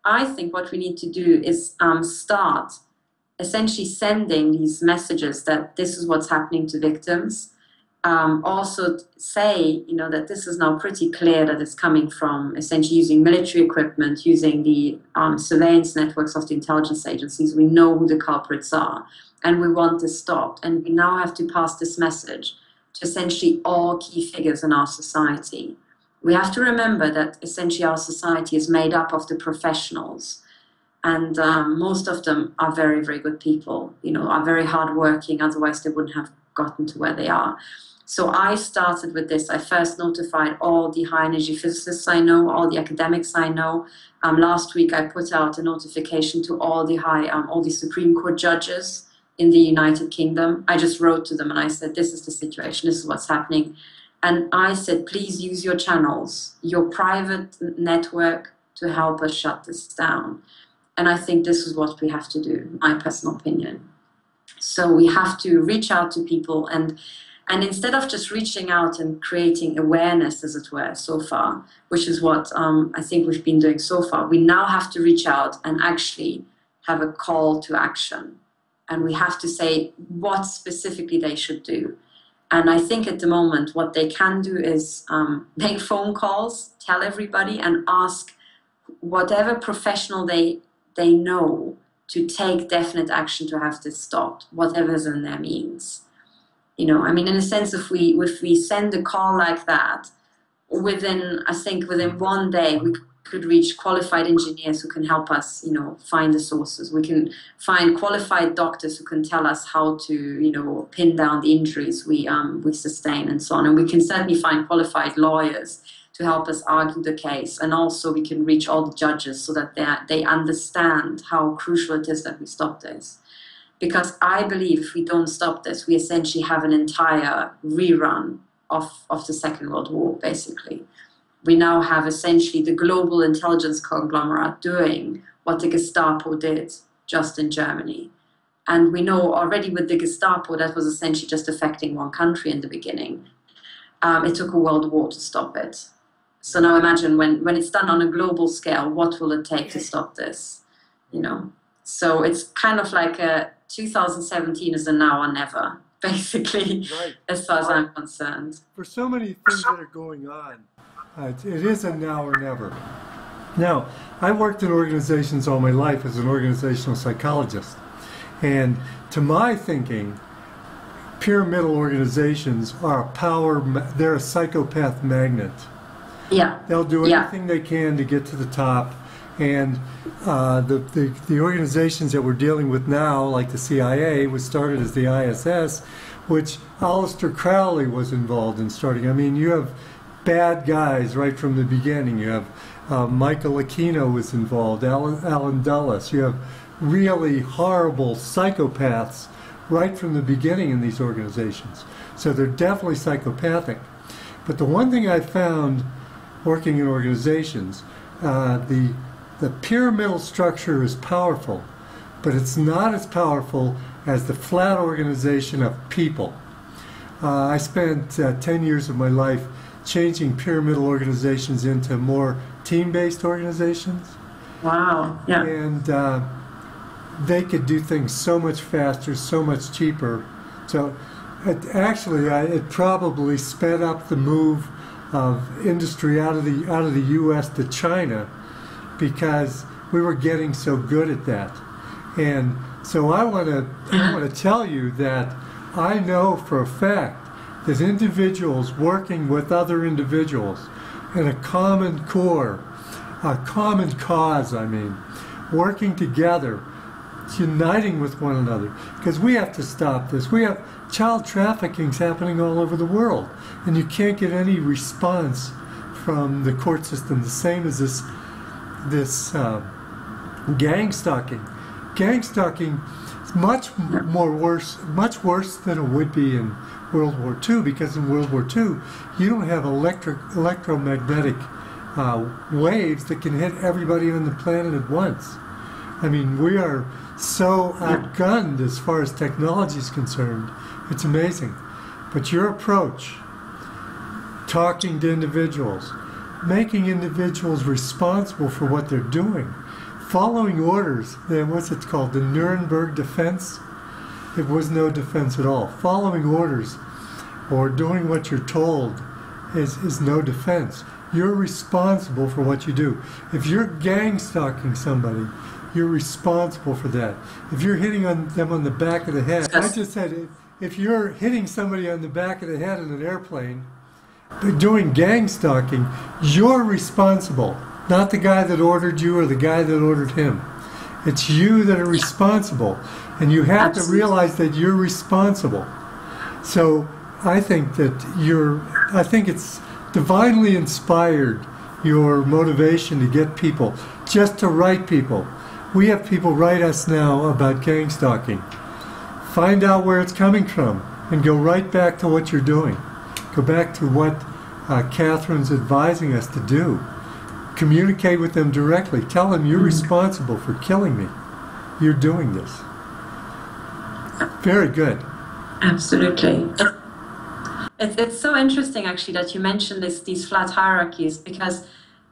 I think what we need to do is start essentially sending these messages that this is what's happening to victims. Also say, you know, that this is now pretty clear that it's coming from essentially using military equipment, using the surveillance networks of the intelligence agencies. We know who the culprits are and we want this stopped. And we now have to pass this message to essentially all key figures in our society. We have to remember that essentially our society is made up of the professionals. And most of them are very, very good people, you know, are very hardworking, otherwise they wouldn't have gotten to where they are. So I started with this. I first notified all the high-energy physicists I know, all the academics I know. Last week I put out a notification to all the all the Supreme Court judges in the United Kingdom. I just wrote to them and I said, this is the situation, this is what's happening. And I said, please use your channels, your private network to help us shut this down. And I think this is what we have to do, my personal opinion. So we have to reach out to people and instead of just reaching out and creating awareness, as it were, so far, which is what I think we've been doing so far, we now have to reach out and actually have a call to action. And we have to say what specifically they should do. And I think at the moment what they can do is make phone calls, tell everybody and ask whatever professional they know to take definite action to have this stopped, whatever's in their means. You know, I mean, in a sense, if we send a call like that, I think within 1 day, we could reach qualified engineers who can help us, you know, find the sources. We can find qualified doctors who can tell us how to, you know, pin down the injuries we sustain and so on. And we can certainly find qualified lawyers to help us argue the case, and also we can reach all the judges so that they understand how crucial it is that we stop this. Because I believe if we don't stop this, we essentially have an entire rerun of the Second World War, basically. We now have essentially the global intelligence conglomerate doing what the Gestapo did just in Germany. And we know already with the Gestapo, that was essentially just affecting one country in the beginning. It took a world war to stop it. So now imagine when it's done on a global scale, what will it take to stop this? You know, so it's kind of like a 2017 is a now or never, basically, right. As far as I'm concerned. For so many things that are going on, it is a now or never. Now, I worked in organizations all my life as an organizational psychologist. And to my thinking, pyramidal organizations are a power, they're a psychopath magnet. Yeah. They'll do anything they can to get to the top. And the organizations that we're dealing with now, like the CIA, was started as the ISS, which Aleister Crowley was involved in starting. I mean, you have bad guys right from the beginning. You have Michael Aquino was involved, Alan Dulles. You have really horrible psychopaths right from the beginning in these organizations. So they're definitely psychopathic. But the one thing I found working in organizations, the pyramidal structure is powerful, but it's not as powerful as the flat organization of people. I spent 10 years of my life changing pyramidal organizations into more team-based organizations. Wow, yeah. And they could do things so much faster, so much cheaper. So it probably sped up the move of industry out of the U.S. to China, because we were getting so good at that. And so I want to tell you that I know for a fact that individuals working with other individuals in a common core, a common cause, I mean, working together, uniting with one another, because we have to stop this. We have child trafficking happening all over the world, and you can't get any response from the court system, the same as this gang stalking. Gang stalking is much worse than it would be in World War II, because in World War II, you don't have electromagnetic waves that can hit everybody on the planet at once. I mean, we are so outgunned as far as technology is concerned. It's amazing. But your approach, talking to individuals, making individuals responsible for what they're doing, following orders, then what's it called, the Nuremberg defense? It was no defense at all. Following orders or doing what you're told is no defense. You're responsible for what you do. If you're gang stalking somebody, you're responsible for that. If you're hitting on them on the back of the head, I just said, if you're hitting somebody on the back of the head in an airplane, doing gang stalking, you're responsible. Not the guy that ordered you or the guy that ordered him. It's you that are responsible. And you have to realize that you're responsible. So I think that I think it's divinely inspired, your motivation to get people, just to write people. We have people write us now about gang stalking. Find out where it's coming from and go right back to what you're doing. Go back to what Katherine's advising us to do. Communicate with them directly. Tell them you're responsible for killing me. You're doing this. Very good. Absolutely. It's so interesting, actually, that you mentioned these flat hierarchies, because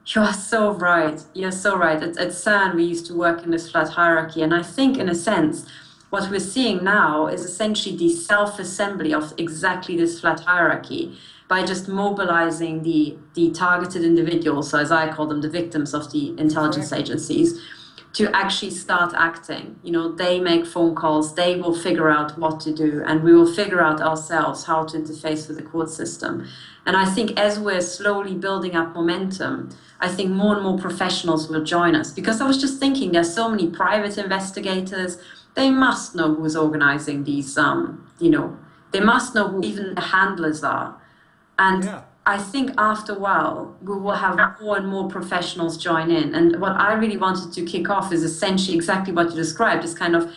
you are so right. You're so right. At CERN, we used to work in this flat hierarchy. And I think, in a sense, what we're seeing now is essentially the self-assembly of exactly this flat hierarchy by just mobilizing the targeted individuals, so as I call them, the victims of the intelligence agencies, to actually start acting. You know, they make phone calls, they will figure out what to do, and we will figure out ourselves how to interface with the court system. And I think as we're slowly building up momentum, I think more and more professionals will join us, because I was just thinking there's so many private investigators, they must know who's organizing these, you know, they must know who even the handlers are. And yeah. I think after a while, we will have more and more professionals join in. And what I really wanted to kick off is essentially exactly what you described, this kind of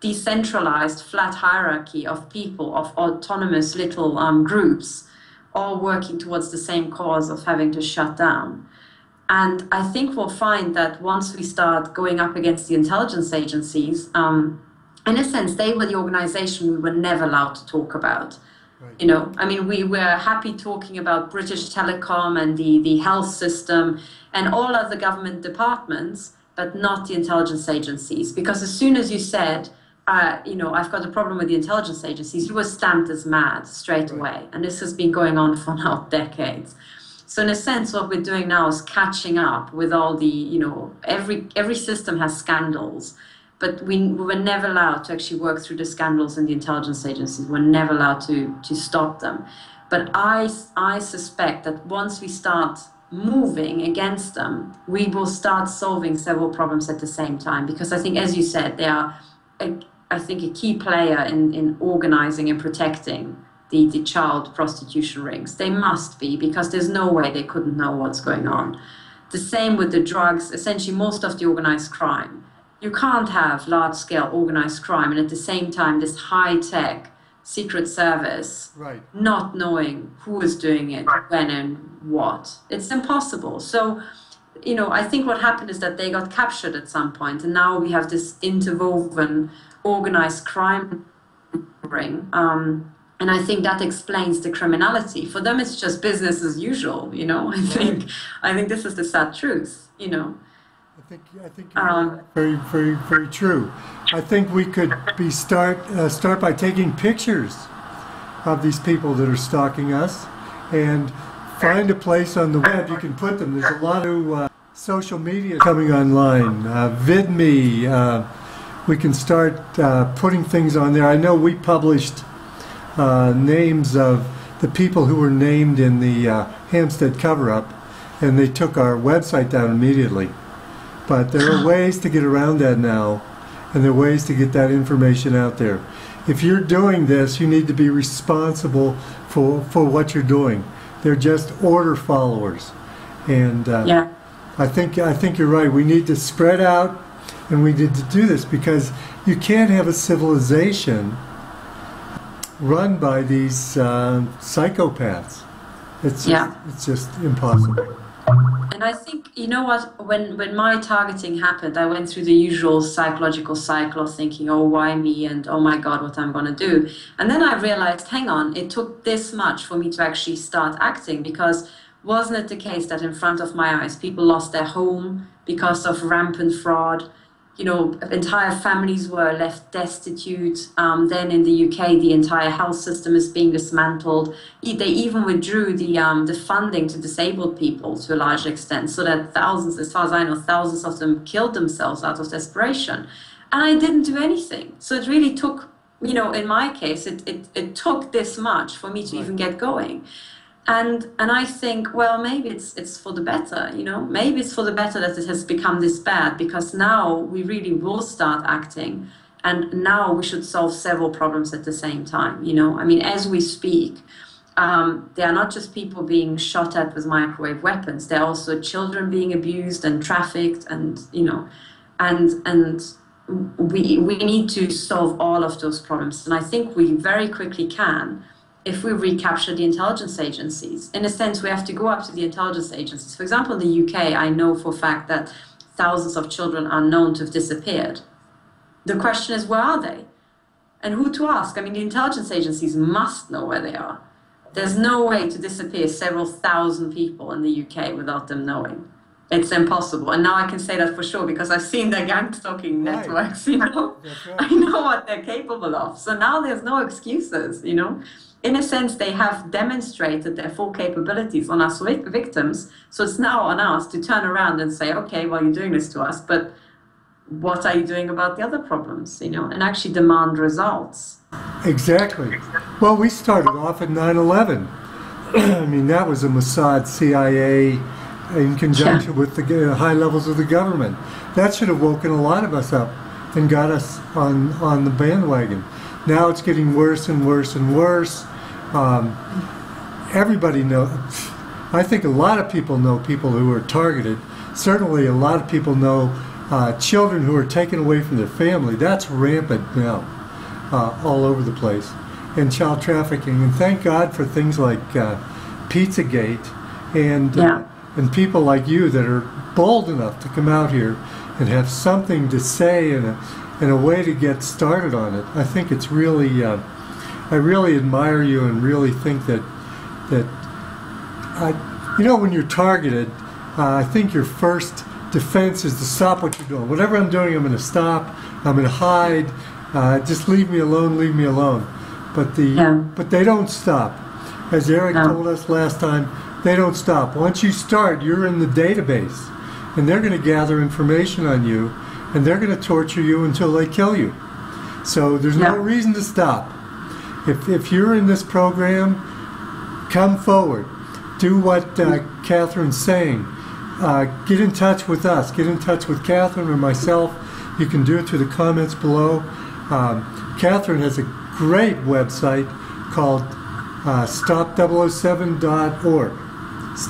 decentralized, flat hierarchy of people, of autonomous little groups, all working towards the same cause of having to shut down. And I think we'll find that once we start going up against the intelligence agencies, in a sense, they were the organization we were never allowed to talk about. You know, I mean, we were happy talking about British Telecom and the health system and all other government departments, but not the intelligence agencies. Because as soon as you said, you know, I've got a problem with the intelligence agencies, you were stamped as mad straight away. And this has been going on for now decades. So in a sense, what we're doing now is catching up with all the, you know, every system has scandals. But we were never allowed to actually work through the scandals in the intelligence agencies. We were never allowed to stop them. But I suspect that once we start moving against them, we will start solving several problems at the same time. Because I think, as you said, they are I think, a key player in organizing and protecting the child prostitution rings. They must be, because there's no way they couldn't know what's going on. The same with the drugs, essentially most of the organized crime. You can't have large-scale organized crime and at the same time this high-tech secret service not knowing who is doing it, when and what. It's impossible. So, you know, I think what happened is that they got captured at some point, and now we have this interwoven organized crime ring. And I think that explains the criminality. For them, it's just business as usual, you know. I think this is the sad truth, you know. I think very, very, very true. I think we could be start by taking pictures of these people that are stalking us, and find a place on the web you can put them. There's a lot of social media coming online. VidMe. We can start putting things on there. I know we published names of the people who were named in the Hampstead cover-up, and they took our website down immediately. But there are ways to get around that now, and there are ways to get that information out there. If you're doing this, you need to be responsible for what you're doing. They're just order followers, and yeah. I think you're right. We need to spread out, and we need to do this, because you can't have a civilization run by these psychopaths. It's just impossible. And I think, you know what, when my targeting happened, I went through the usual psychological cycle of thinking, oh, why me, and oh my God, what I'm going to do. And then I realized, hang on, it took this much for me to actually start acting, because wasn't it the case that in front of my eyes, people lost their home because of rampant fraud? You know, entire families were left destitute. Then in the UK, the entire health system is being dismantled. They even withdrew the funding to disabled people to a large extent, so that thousands, as far as I know, thousands of them killed themselves out of desperation. And I didn't do anything. So it really took, you know, in my case, it took this much for me to even get going. And I think, well, maybe it's for the better, you know. Maybe it's for the better that it has become this bad, because now we really will start acting, and now we should solve several problems at the same time, you know. I mean, as we speak, there are not just people being shot at with microwave weapons. There are also children being abused and trafficked, and you know, and we need to solve all of those problems, and I think we very quickly can. If we recapture the intelligence agencies. In a sense, we have to go up to the intelligence agencies. For example, in the UK, I know for a fact that thousands of children are known to have disappeared. The question is, where are they? And who to ask? I mean, the intelligence agencies must know where they are. There's no way to disappear several thousand people in the UK without them knowing. It's impossible. And now I can say that for sure, because I've seen their gang-stalking networks, you know. Right. I know what they're capable of. So now there's no excuses, you know. In a sense, they have demonstrated their full capabilities on us victims, so it's now on us to turn around and say, okay, well, you're doing this to us, but what are you doing about the other problems, you know, and actually demand results. Exactly. Well, we started off at 9/11. I mean, that was a Mossad CIA in conjunction with the high levels of the government. That should have woken a lot of us up and got us on the bandwagon. Now it's getting worse and worse and worse. Everybody knows, I think a lot of people know people who are targeted. Certainly a lot of people know children who are taken away from their family. That's rampant now, all over the place. And child trafficking. And thank God for things like Pizzagate and people like you that are bold enough to come out here and have something to say and a way to get started on it. I think it's really, I really admire you, and really think that you know, when you're targeted, I think your first defense is to stop what you're doing. Whatever I'm doing, I'm going to stop. I'm going to hide. Just leave me alone. Leave me alone. But but they don't stop. As Eric told us last time, they don't stop. Once you start, you're in the database, and they're going to gather information on you. And they're going to torture you until they kill you. So there's no reason to stop. If you're in this program, come forward. Do what Katherine's saying. Get in touch with us. Get in touch with Katherine or myself. You can do it through the comments below. Katherine has a great website called stop007.org.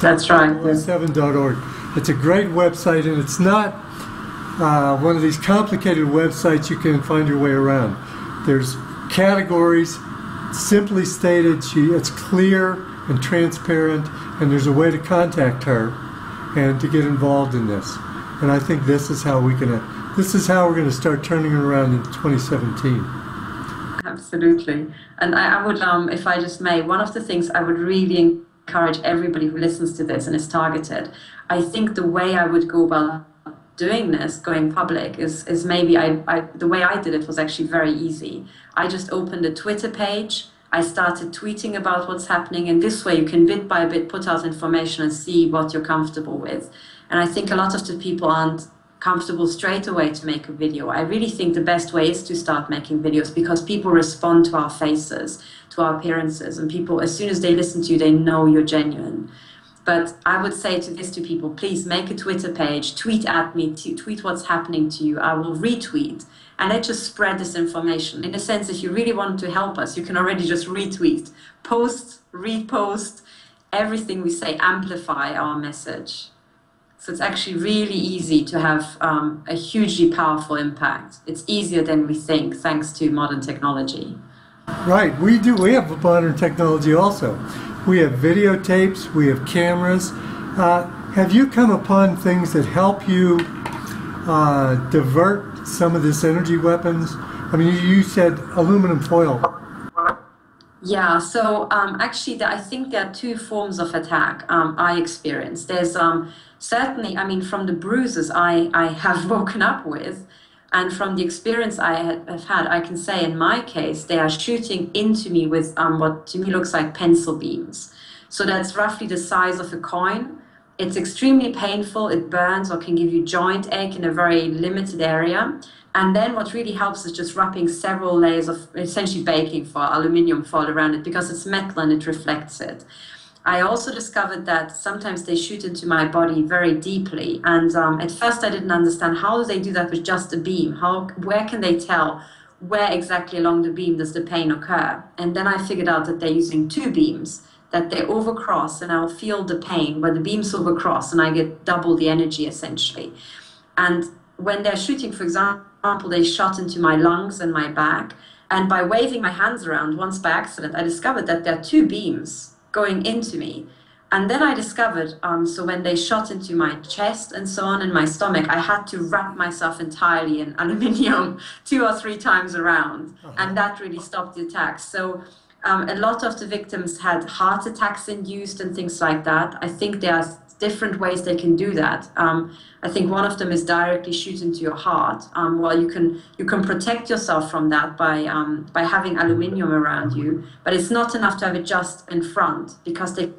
That's right. stop007.org. It's a great website, and it's not one of these complicated websites you can find your way around. There's categories, simply stated. It's clear and transparent, and there's a way to contact her and to get involved in this. And I think this is how we're gonna, this is how we're gonna start turning it around in 2017. Absolutely. And I would, if I just may, one of the things I would really encourage everybody who listens to this and is targeted, I think the way I would go about doing this, going public, is maybe the way I did it was actually very easy. I just opened a Twitter page. I started tweeting about what's happening, and this way you can bit by bit put out information and see what you're comfortable with. And I think a lot of the people aren't comfortable straight away to make a video. I really think the best way is to start making videos, because people respond to our faces, to our appearances, and people, as soon as they listen to you, they know you're genuine. But I would say to this to people, please make a Twitter page, tweet at me, tweet what's happening to you, I will retweet, and let's just spread this information. In a sense, if you really want to help us, you can already just retweet, post, repost, everything we say, amplify our message. So it's actually really easy to have a hugely powerful impact. It's easier than we think, thanks to modern technology. Right, we do. We have modern technology also. We have videotapes, we have cameras. Have you come upon things that help you divert some of this energy weapons? I mean, you said aluminum foil. Yeah, so actually I think there are two forms of attack I experienced. There's certainly, I mean, from the bruises I have woken up with, and from the experience I have had, I can say in my case, they are shooting into me with what to me looks like pencil beams. So that's roughly the size of a coin. It's extremely painful, it burns or can give you joint ache in a very limited area. And then what really helps is just wrapping several layers of essentially baking foil, aluminium foil around it, because it's metal and it reflects it. I also discovered that sometimes they shoot into my body very deeply, and at first I didn't understand, how do they do that with just a beam? Where can they tell where exactly along the beam does the pain occur? And then I figured out that they're using two beams, that they overcross, and I'll feel the pain where the beams overcross, and I get double the energy essentially. And when they're shooting, for example, they shot into my lungs and my back, and by waving my hands around once by accident, I discovered that there are two beams going into me. And then I discovered, so when they shot into my chest and so on, and my stomach, I had to wrap myself entirely in aluminium 2 or 3 times around. And that really stopped the attack. So a lot of the victims had heart attacks induced and things like that. I think there are different ways they can do that. I think one of them is directly shoot into your heart. Well, you can protect yourself from that by having aluminium around you, but it's not enough to have it just in front, because they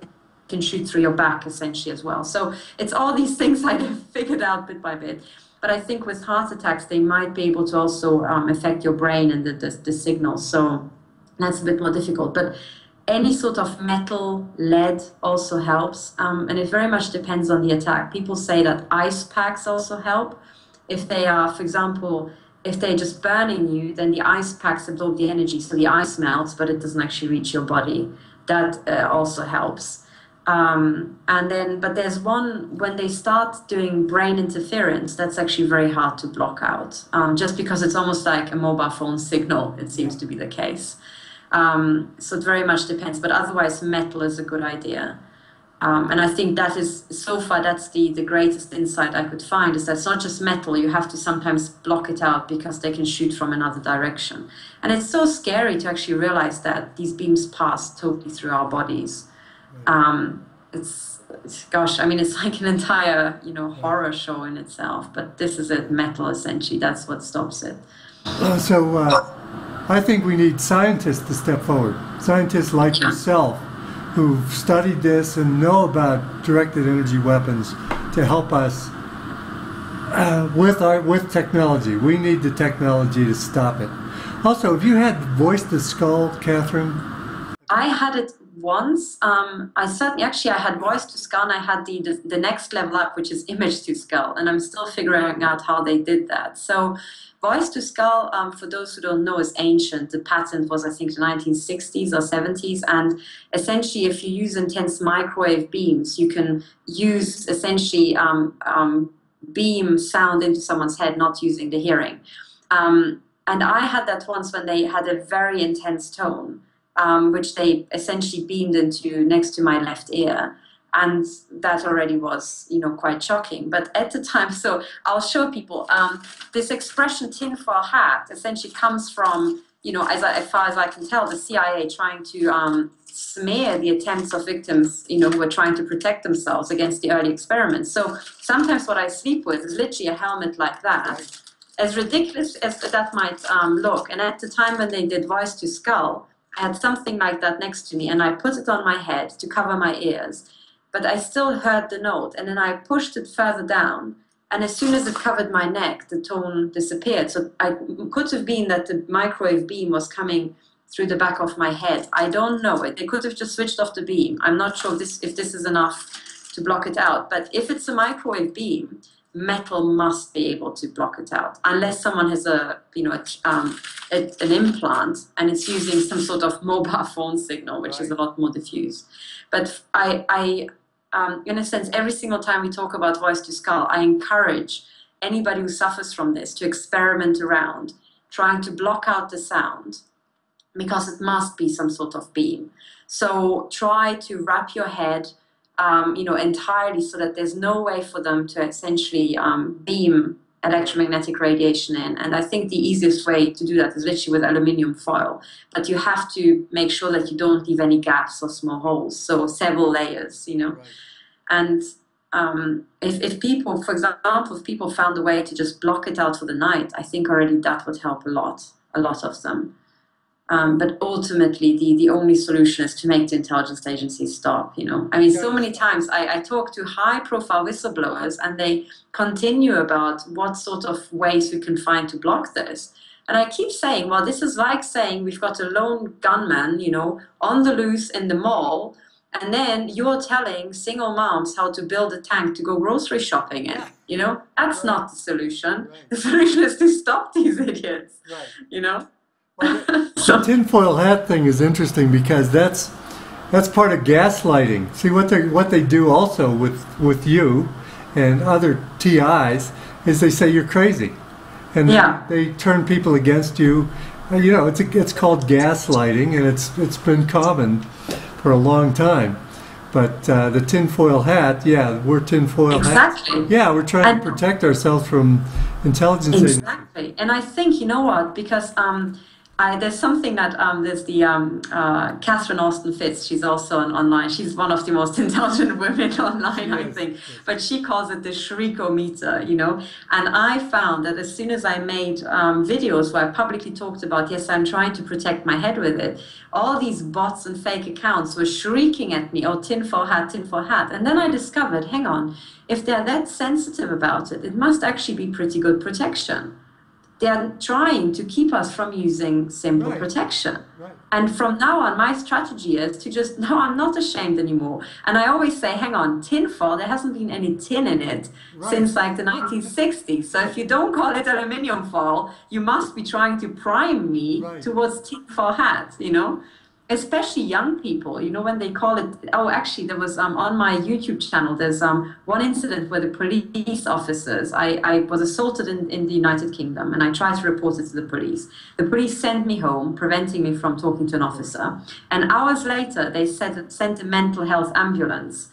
can shoot through your back essentially as well. So it's all these things I figured out bit by bit. But I think with heart attacks, they might be able to also affect your brain and the signals. So that's a bit more difficult. But any sort of metal, lead also helps, and it very much depends on the attack. People say that ice packs also help. If they are, for example, if they're just burning you, then the ice packs absorb the energy, so the ice melts, but it doesn't actually reach your body. That also helps. And then, but there's one, when they start doing brain interference, that's actually very hard to block out, just because it's almost like a mobile phone signal, it seems to be the case. So it very much depends, but otherwise metal is a good idea. And I think that is, so far, that's the greatest insight I could find, is that it's not just metal, you have to sometimes block it out because they can shoot from another direction. And it's so scary to actually realize that these beams pass totally through our bodies. It's gosh, I mean, it's like an entire, you know, horror show in itself, but this is it, metal essentially, that's what stops it. I think we need scientists to step forward, scientists like yourself who've studied this and know about directed energy weapons, to help us with technology. We need the technology to stop it. Also, have you had Voice to Skull, Katherine? I had it once. I certainly, actually, I had Voice to Skull, and I had the next level up, which is Image to Skull, and I'm still figuring out how they did that. So Voice to Skull, for those who don't know, is ancient. The patent was, I think, the 1960s or 70s, and essentially, if you use intense microwave beams, you can use essentially beam sound into someone's head, not using the hearing. And I had that once when they had a very intense tone, which they essentially beamed into next to my left ear. And that already was, you know, quite shocking. But at the time, so I'll show people, this expression tinfoil hat essentially comes from, you know, as far as I can tell, the CIA trying to smear the attempts of victims, you know, who were trying to protect themselves against the early experiments. So sometimes what I sleep with is literally a helmet like that. As ridiculous as that might look, and at the time when they did Voice to Skull, I had something like that next to me, and I put it on my head to cover my ears, but I still heard the note, and then I pushed it further down, and as soon as it covered my neck, the tone disappeared. So it could have been that the microwave beam was coming through the back of my head. I don't know it. They could have just switched off the beam. I'm not sure if this is enough to block it out, but if it's a microwave beam, metal must be able to block it out, unless someone has a, you know, an implant and it's using some sort of mobile phone signal, which is a lot more diffuse. But I in a sense, every single time we talk about Voice to Skull, I encourage anybody who suffers from this to experiment around trying to block out the sound, because it must be some sort of beam. So try to wrap your head, you know, entirely, so that there's no way for them to essentially beam electromagnetic radiation in. And I think the easiest way to do that is literally with aluminium foil. But you have to make sure that you don't leave any gaps or small holes, so several layers, you know. Right. And if people, for example, if people found a way to just block it out for the night, I think already that would help a lot of them. But ultimately, the only solution is to make the intelligence agencies stop, you know. I mean, so many times I talk to high-profile whistleblowers, and they continue about what sort of ways we can find to block this. And I keep saying, well, this is like saying we've got a lone gunman, you know, on the loose in the mall, and then you're telling single moms how to build a tank to go grocery shopping in, you know. That's not the solution. Right. The solution is to stop these idiots, you know. Well, the tinfoil hat thing is interesting, because that's part of gaslighting. See, what they do also with you and other TIs is they say you're crazy, and they turn people against you. You know, it's called gaslighting, and it's been common for a long time. But the tinfoil hat, we're tinfoil hats. Exactly. Yeah, we're trying to protect ourselves from intelligence. Exactly, and I think, you know what, because there's something that there's the Katherine Horton Fitz, she's also online, she's one of the most intelligent women online, I think, but she calls it the shriekometer, you know. And I found that as soon as I made videos where I publicly talked about, yes, I'm trying to protect my head with it, all these bots and fake accounts were shrieking at me, oh, tinfoil hat, and then I discovered, hang on, if they're that sensitive about it, it must actually be pretty good protection. They are trying to keep us from using simple protection. Right. And from now on, my strategy is to just, no, I'm not ashamed anymore. And I always say, hang on, tinfoil, there hasn't been any tin in it since like the 1960s. So if you don't call it aluminium foil, you must be trying to prime me towards tinfoil hats, you know? Especially young people, you know, when they call it, oh, actually, there was, on my YouTube channel, there's one incident where the police officers, I was assaulted in the United Kingdom, and I tried to report it to the police. The police sent me home, preventing me from talking to an officer, and hours later, they sent a mental health ambulance.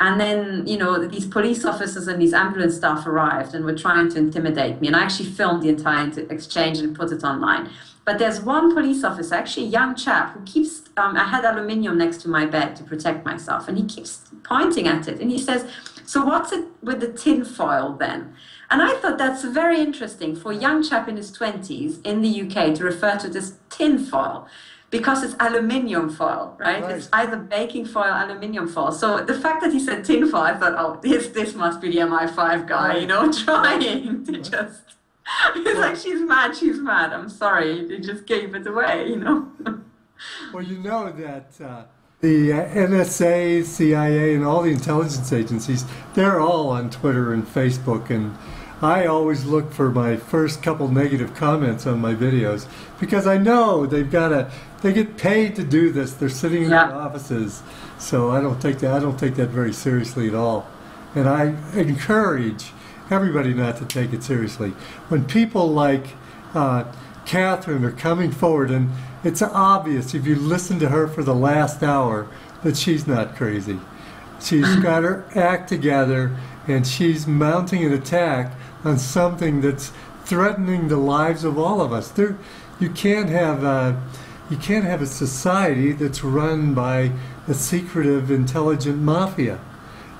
And then, you know, these police officers and these ambulance staff arrived and were trying to intimidate me, and I actually filmed the entire exchange and put it online. But there's one police officer, actually a young chap, who keeps, I had aluminium next to my bed to protect myself, and he keeps pointing at it, and he says, so what's it with the tin foil then? And I thought that's very interesting for a young chap in his 20s in the UK to refer to this tin foil, because it's aluminium foil, right? It's either baking foil or aluminium foil. So the fact that he said tin foil, I thought, oh, this must be the MI5 guy, you know, trying to just... It's like, she's mad, I'm sorry, they just gave it away, you know. Well, you know that The NSA, CIA, and all the intelligence agencies, they're all on Twitter and Facebook, and I always look for my first couple negative comments on my videos, because I know they've got to, they get paid to do this, they're sitting in their offices, so I don't take that very seriously at all. And I encourage everybody not to take it seriously. When people like Katherine are coming forward, and it's obvious if you listen to her for the last hour that she's not crazy. She's got her act together, and she's mounting an attack on something that's threatening the lives of all of us. There, you can't have a society that's run by a secretive, intelligent mafia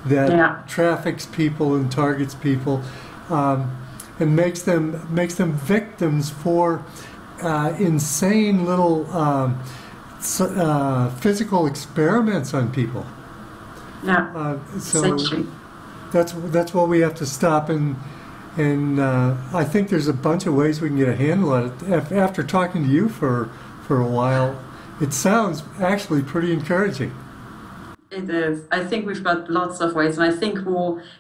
that traffics people and targets people, and makes them victims for insane little physical experiments on people. Yeah, so that's what we have to stop. And I think there's a bunch of ways we can get a handle on it. After talking to you for a while, it sounds actually pretty encouraging. It is. I think we've got lots of ways, and I think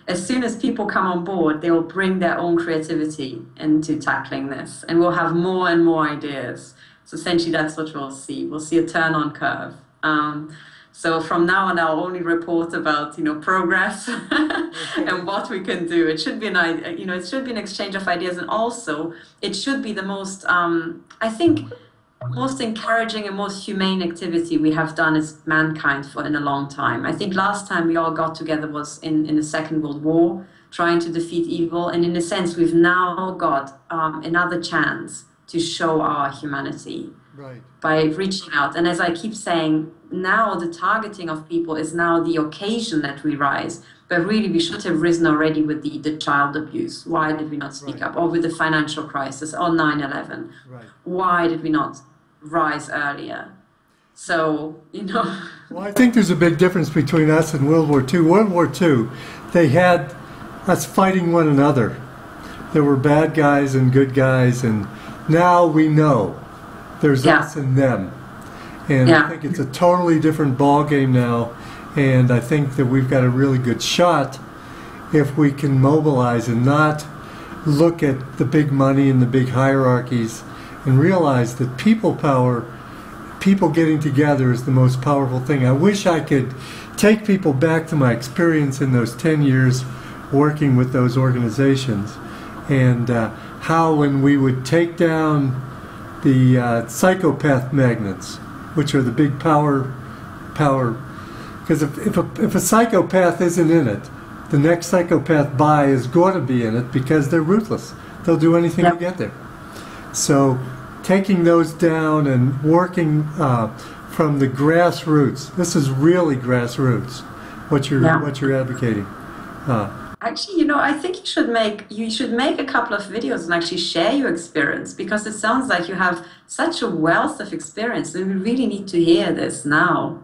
as soon as people come on board, they will bring their own creativity into tackling this, and we'll have more and more ideas. So essentially that's what we'll see. We'll see a turn-on curve. So from now on, I'll only report about, progress and what we can do. It should be an, it should be an exchange of ideas, and also it should be the most, I think, most encouraging and most humane activity we have done as mankind in a long time. I think last time we all got together was in the Second World War, trying to defeat evil, and in a sense we've now got another chance to show our humanity by reaching out. And as I keep saying, now the targeting of people is now the occasion that we rise, but really we should have risen already with the child abuse. Why did we not speak up? Or with the financial crisis, or 9/11. Why did we not rise earlier? So, Well, I think there's a big difference between us and World War II. World War II, they had us fighting one another. There were bad guys and good guys, and now we know there's us and them. And I think it's a totally different ball game now, and I think that we've got a really good shot if we can mobilize and not look at the big money and the big hierarchies, and realize that people power, people getting together, is the most powerful thing. I wish I could take people back to my experience in those 10 years working with those organizations, and how when we would take down the psychopath magnets, which are the big power, because if a psychopath isn't in it, the next psychopath is going to be in it, because they're ruthless. They'll do anything to get there. So taking those down and working from the grassroots. This is really grassroots, what you're advocating. Actually, I think you should make a couple of videos and actually share your experience, because it sounds like you have such a wealth of experience, and we really need to hear this now.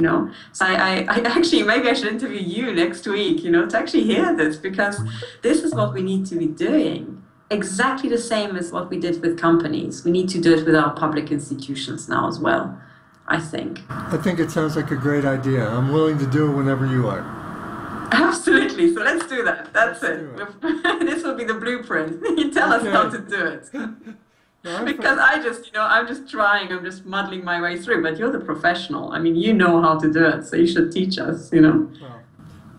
So I actually, maybe I should interview you next week, to actually hear this, because this is what we need to be doing. Exactly the same as what we did with companies. We need to do it with our public institutions now as well, I think. I think it sounds like a great idea. I'm willing to do it whenever you are. Absolutely. So let's do that. Let's do it. This will be the blueprint. You tell us how to do it. Because I just, I'm just trying. I'm just muddling my way through. But you're the professional. I mean, you know how to do it. So you should teach us, Well,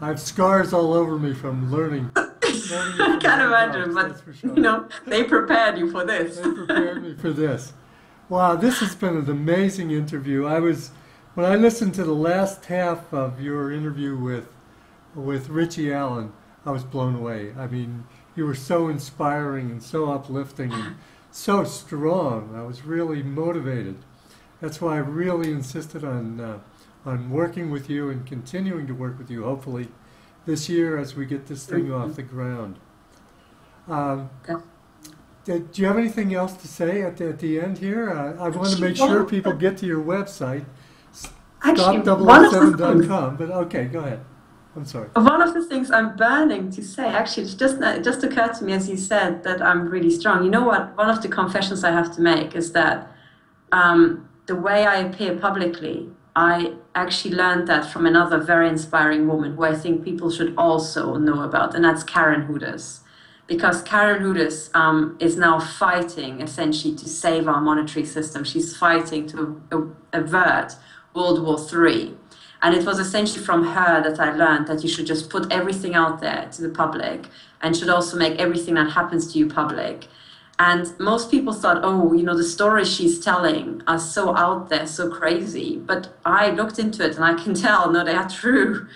I have scars all over me from learning. I can't imagine, but sure. They prepared you for this. They prepared me for this. Wow, this has been an amazing interview. When I listened to the last half of your interview with Richie Allen, I was blown away. I mean, you were so inspiring and so uplifting and so strong. I was really motivated. That's why I really insisted on working with you and continuing to work with you, hopefully, this year as we get this thing off the ground. Do you have anything else to say at the end here? I want to make sure people get to your website, stop007.org, but okay, go ahead. I'm sorry. One of the things I'm burning to say, actually, it just occurred to me as you said that I'm really strong. You know what? One of the confessions I have to make is that the way I appear publicly, I actually learned that from another very inspiring woman who I think people should also know about, and that's Karen Hudes. Because Karen Hudes is now fighting, essentially, to save our monetary system. She's fighting to avert World War III. And it was essentially from her that I learned that you should just put everything out there to the public and should also make everything that happens to you public. And most people thought, oh, you know, the stories she's telling are so out there, so crazy. But I looked into it and I can tell, no, they are true.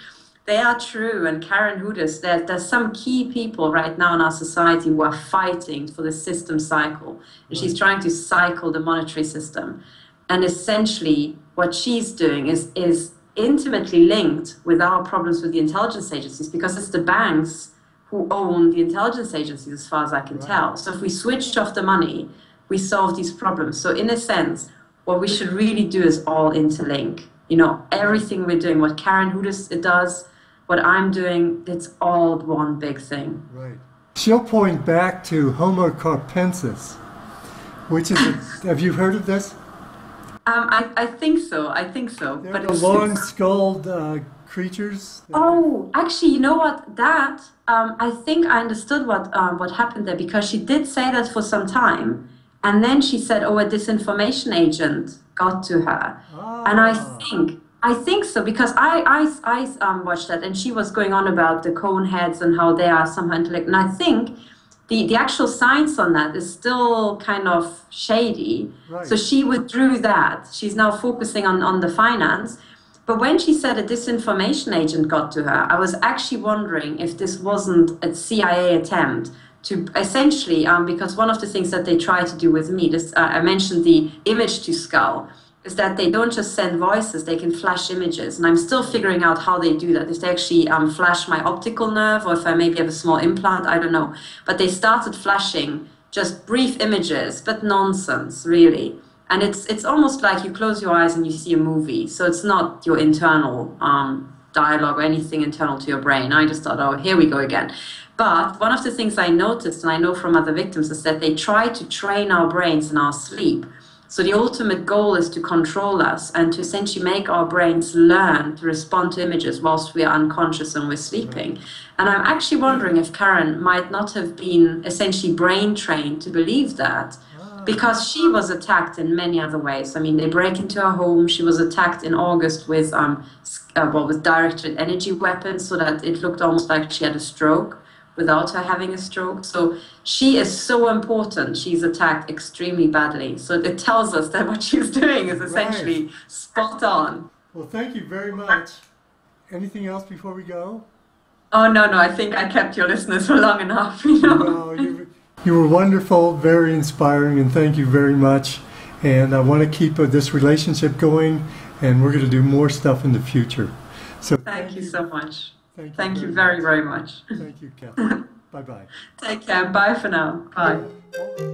They are true. And Karen Hudes, there's some key people right now in our society who are fighting for the system cycle. And she's trying to cycle the monetary system. And essentially what she's doing is intimately linked with our problems with the intelligence agencies, because it's the banks who own the intelligence agencies, as far as I can tell. So if we switched off the money, we solve these problems. So in a sense, what we should really do is all interlink. You know, everything we're doing, what Karen Hudes does, what I'm doing, it's all one big thing. Right. She'll point back to Homo Carpensis, which is, have you heard of this? I think so, They're but the long-skulled creatures. Oh, actually, you know what, that, I think I understood what happened there, because she did say that for some time, and then she said, oh, a disinformation agent got to her. Ah. And I think so, because I watched that, and she was going on about the cone heads and how they are somehow intellect. And I think the actual science on that is still kind of shady. Right. So she withdrew that. She's now focusing on the finance. But when she said a disinformation agent got to her, I was actually wondering if this wasn't a CIA attempt to essentially, because one of the things that they try to do with me, this, I mentioned the image to skull, is that they don't just send voices, they can flash images. And I'm still figuring out how they do that, if they actually flash my optical nerve, or if I maybe have a small implant, I don't know. But they started flashing just brief images, but nonsense, really. And it's almost like you close your eyes and you see a movie. So it's not your internal dialogue or anything internal to your brain. I just thought, oh, here we go again. But one of the things I noticed, and I know from other victims, is that they try to train our brains in our sleep. So the ultimate goal is to control us and to essentially make our brains learn to respond to images whilst we are unconscious and we're sleeping. And I'm actually wondering if Karen might not have been essentially brain trained to believe that, because she was attacked in many other ways. I mean, they break into her home. She was attacked in August with directed energy weapons, so that it looked almost like she had a stroke, without her having a stroke. So she is so important. She's attacked extremely badly. So it tells us that what she's doing is essentially spot on. Well, thank you very much. Anything else before we go? Oh, no, I think I kept your listeners for long enough. You know? No, you were wonderful, very inspiring, and thank you very much. And I want to keep this relationship going, and we're going to do more stuff in the future. So thank you so much. Thank you very, very much. Thank you, Katherine. Bye-bye. Take care. Bye for now. Bye.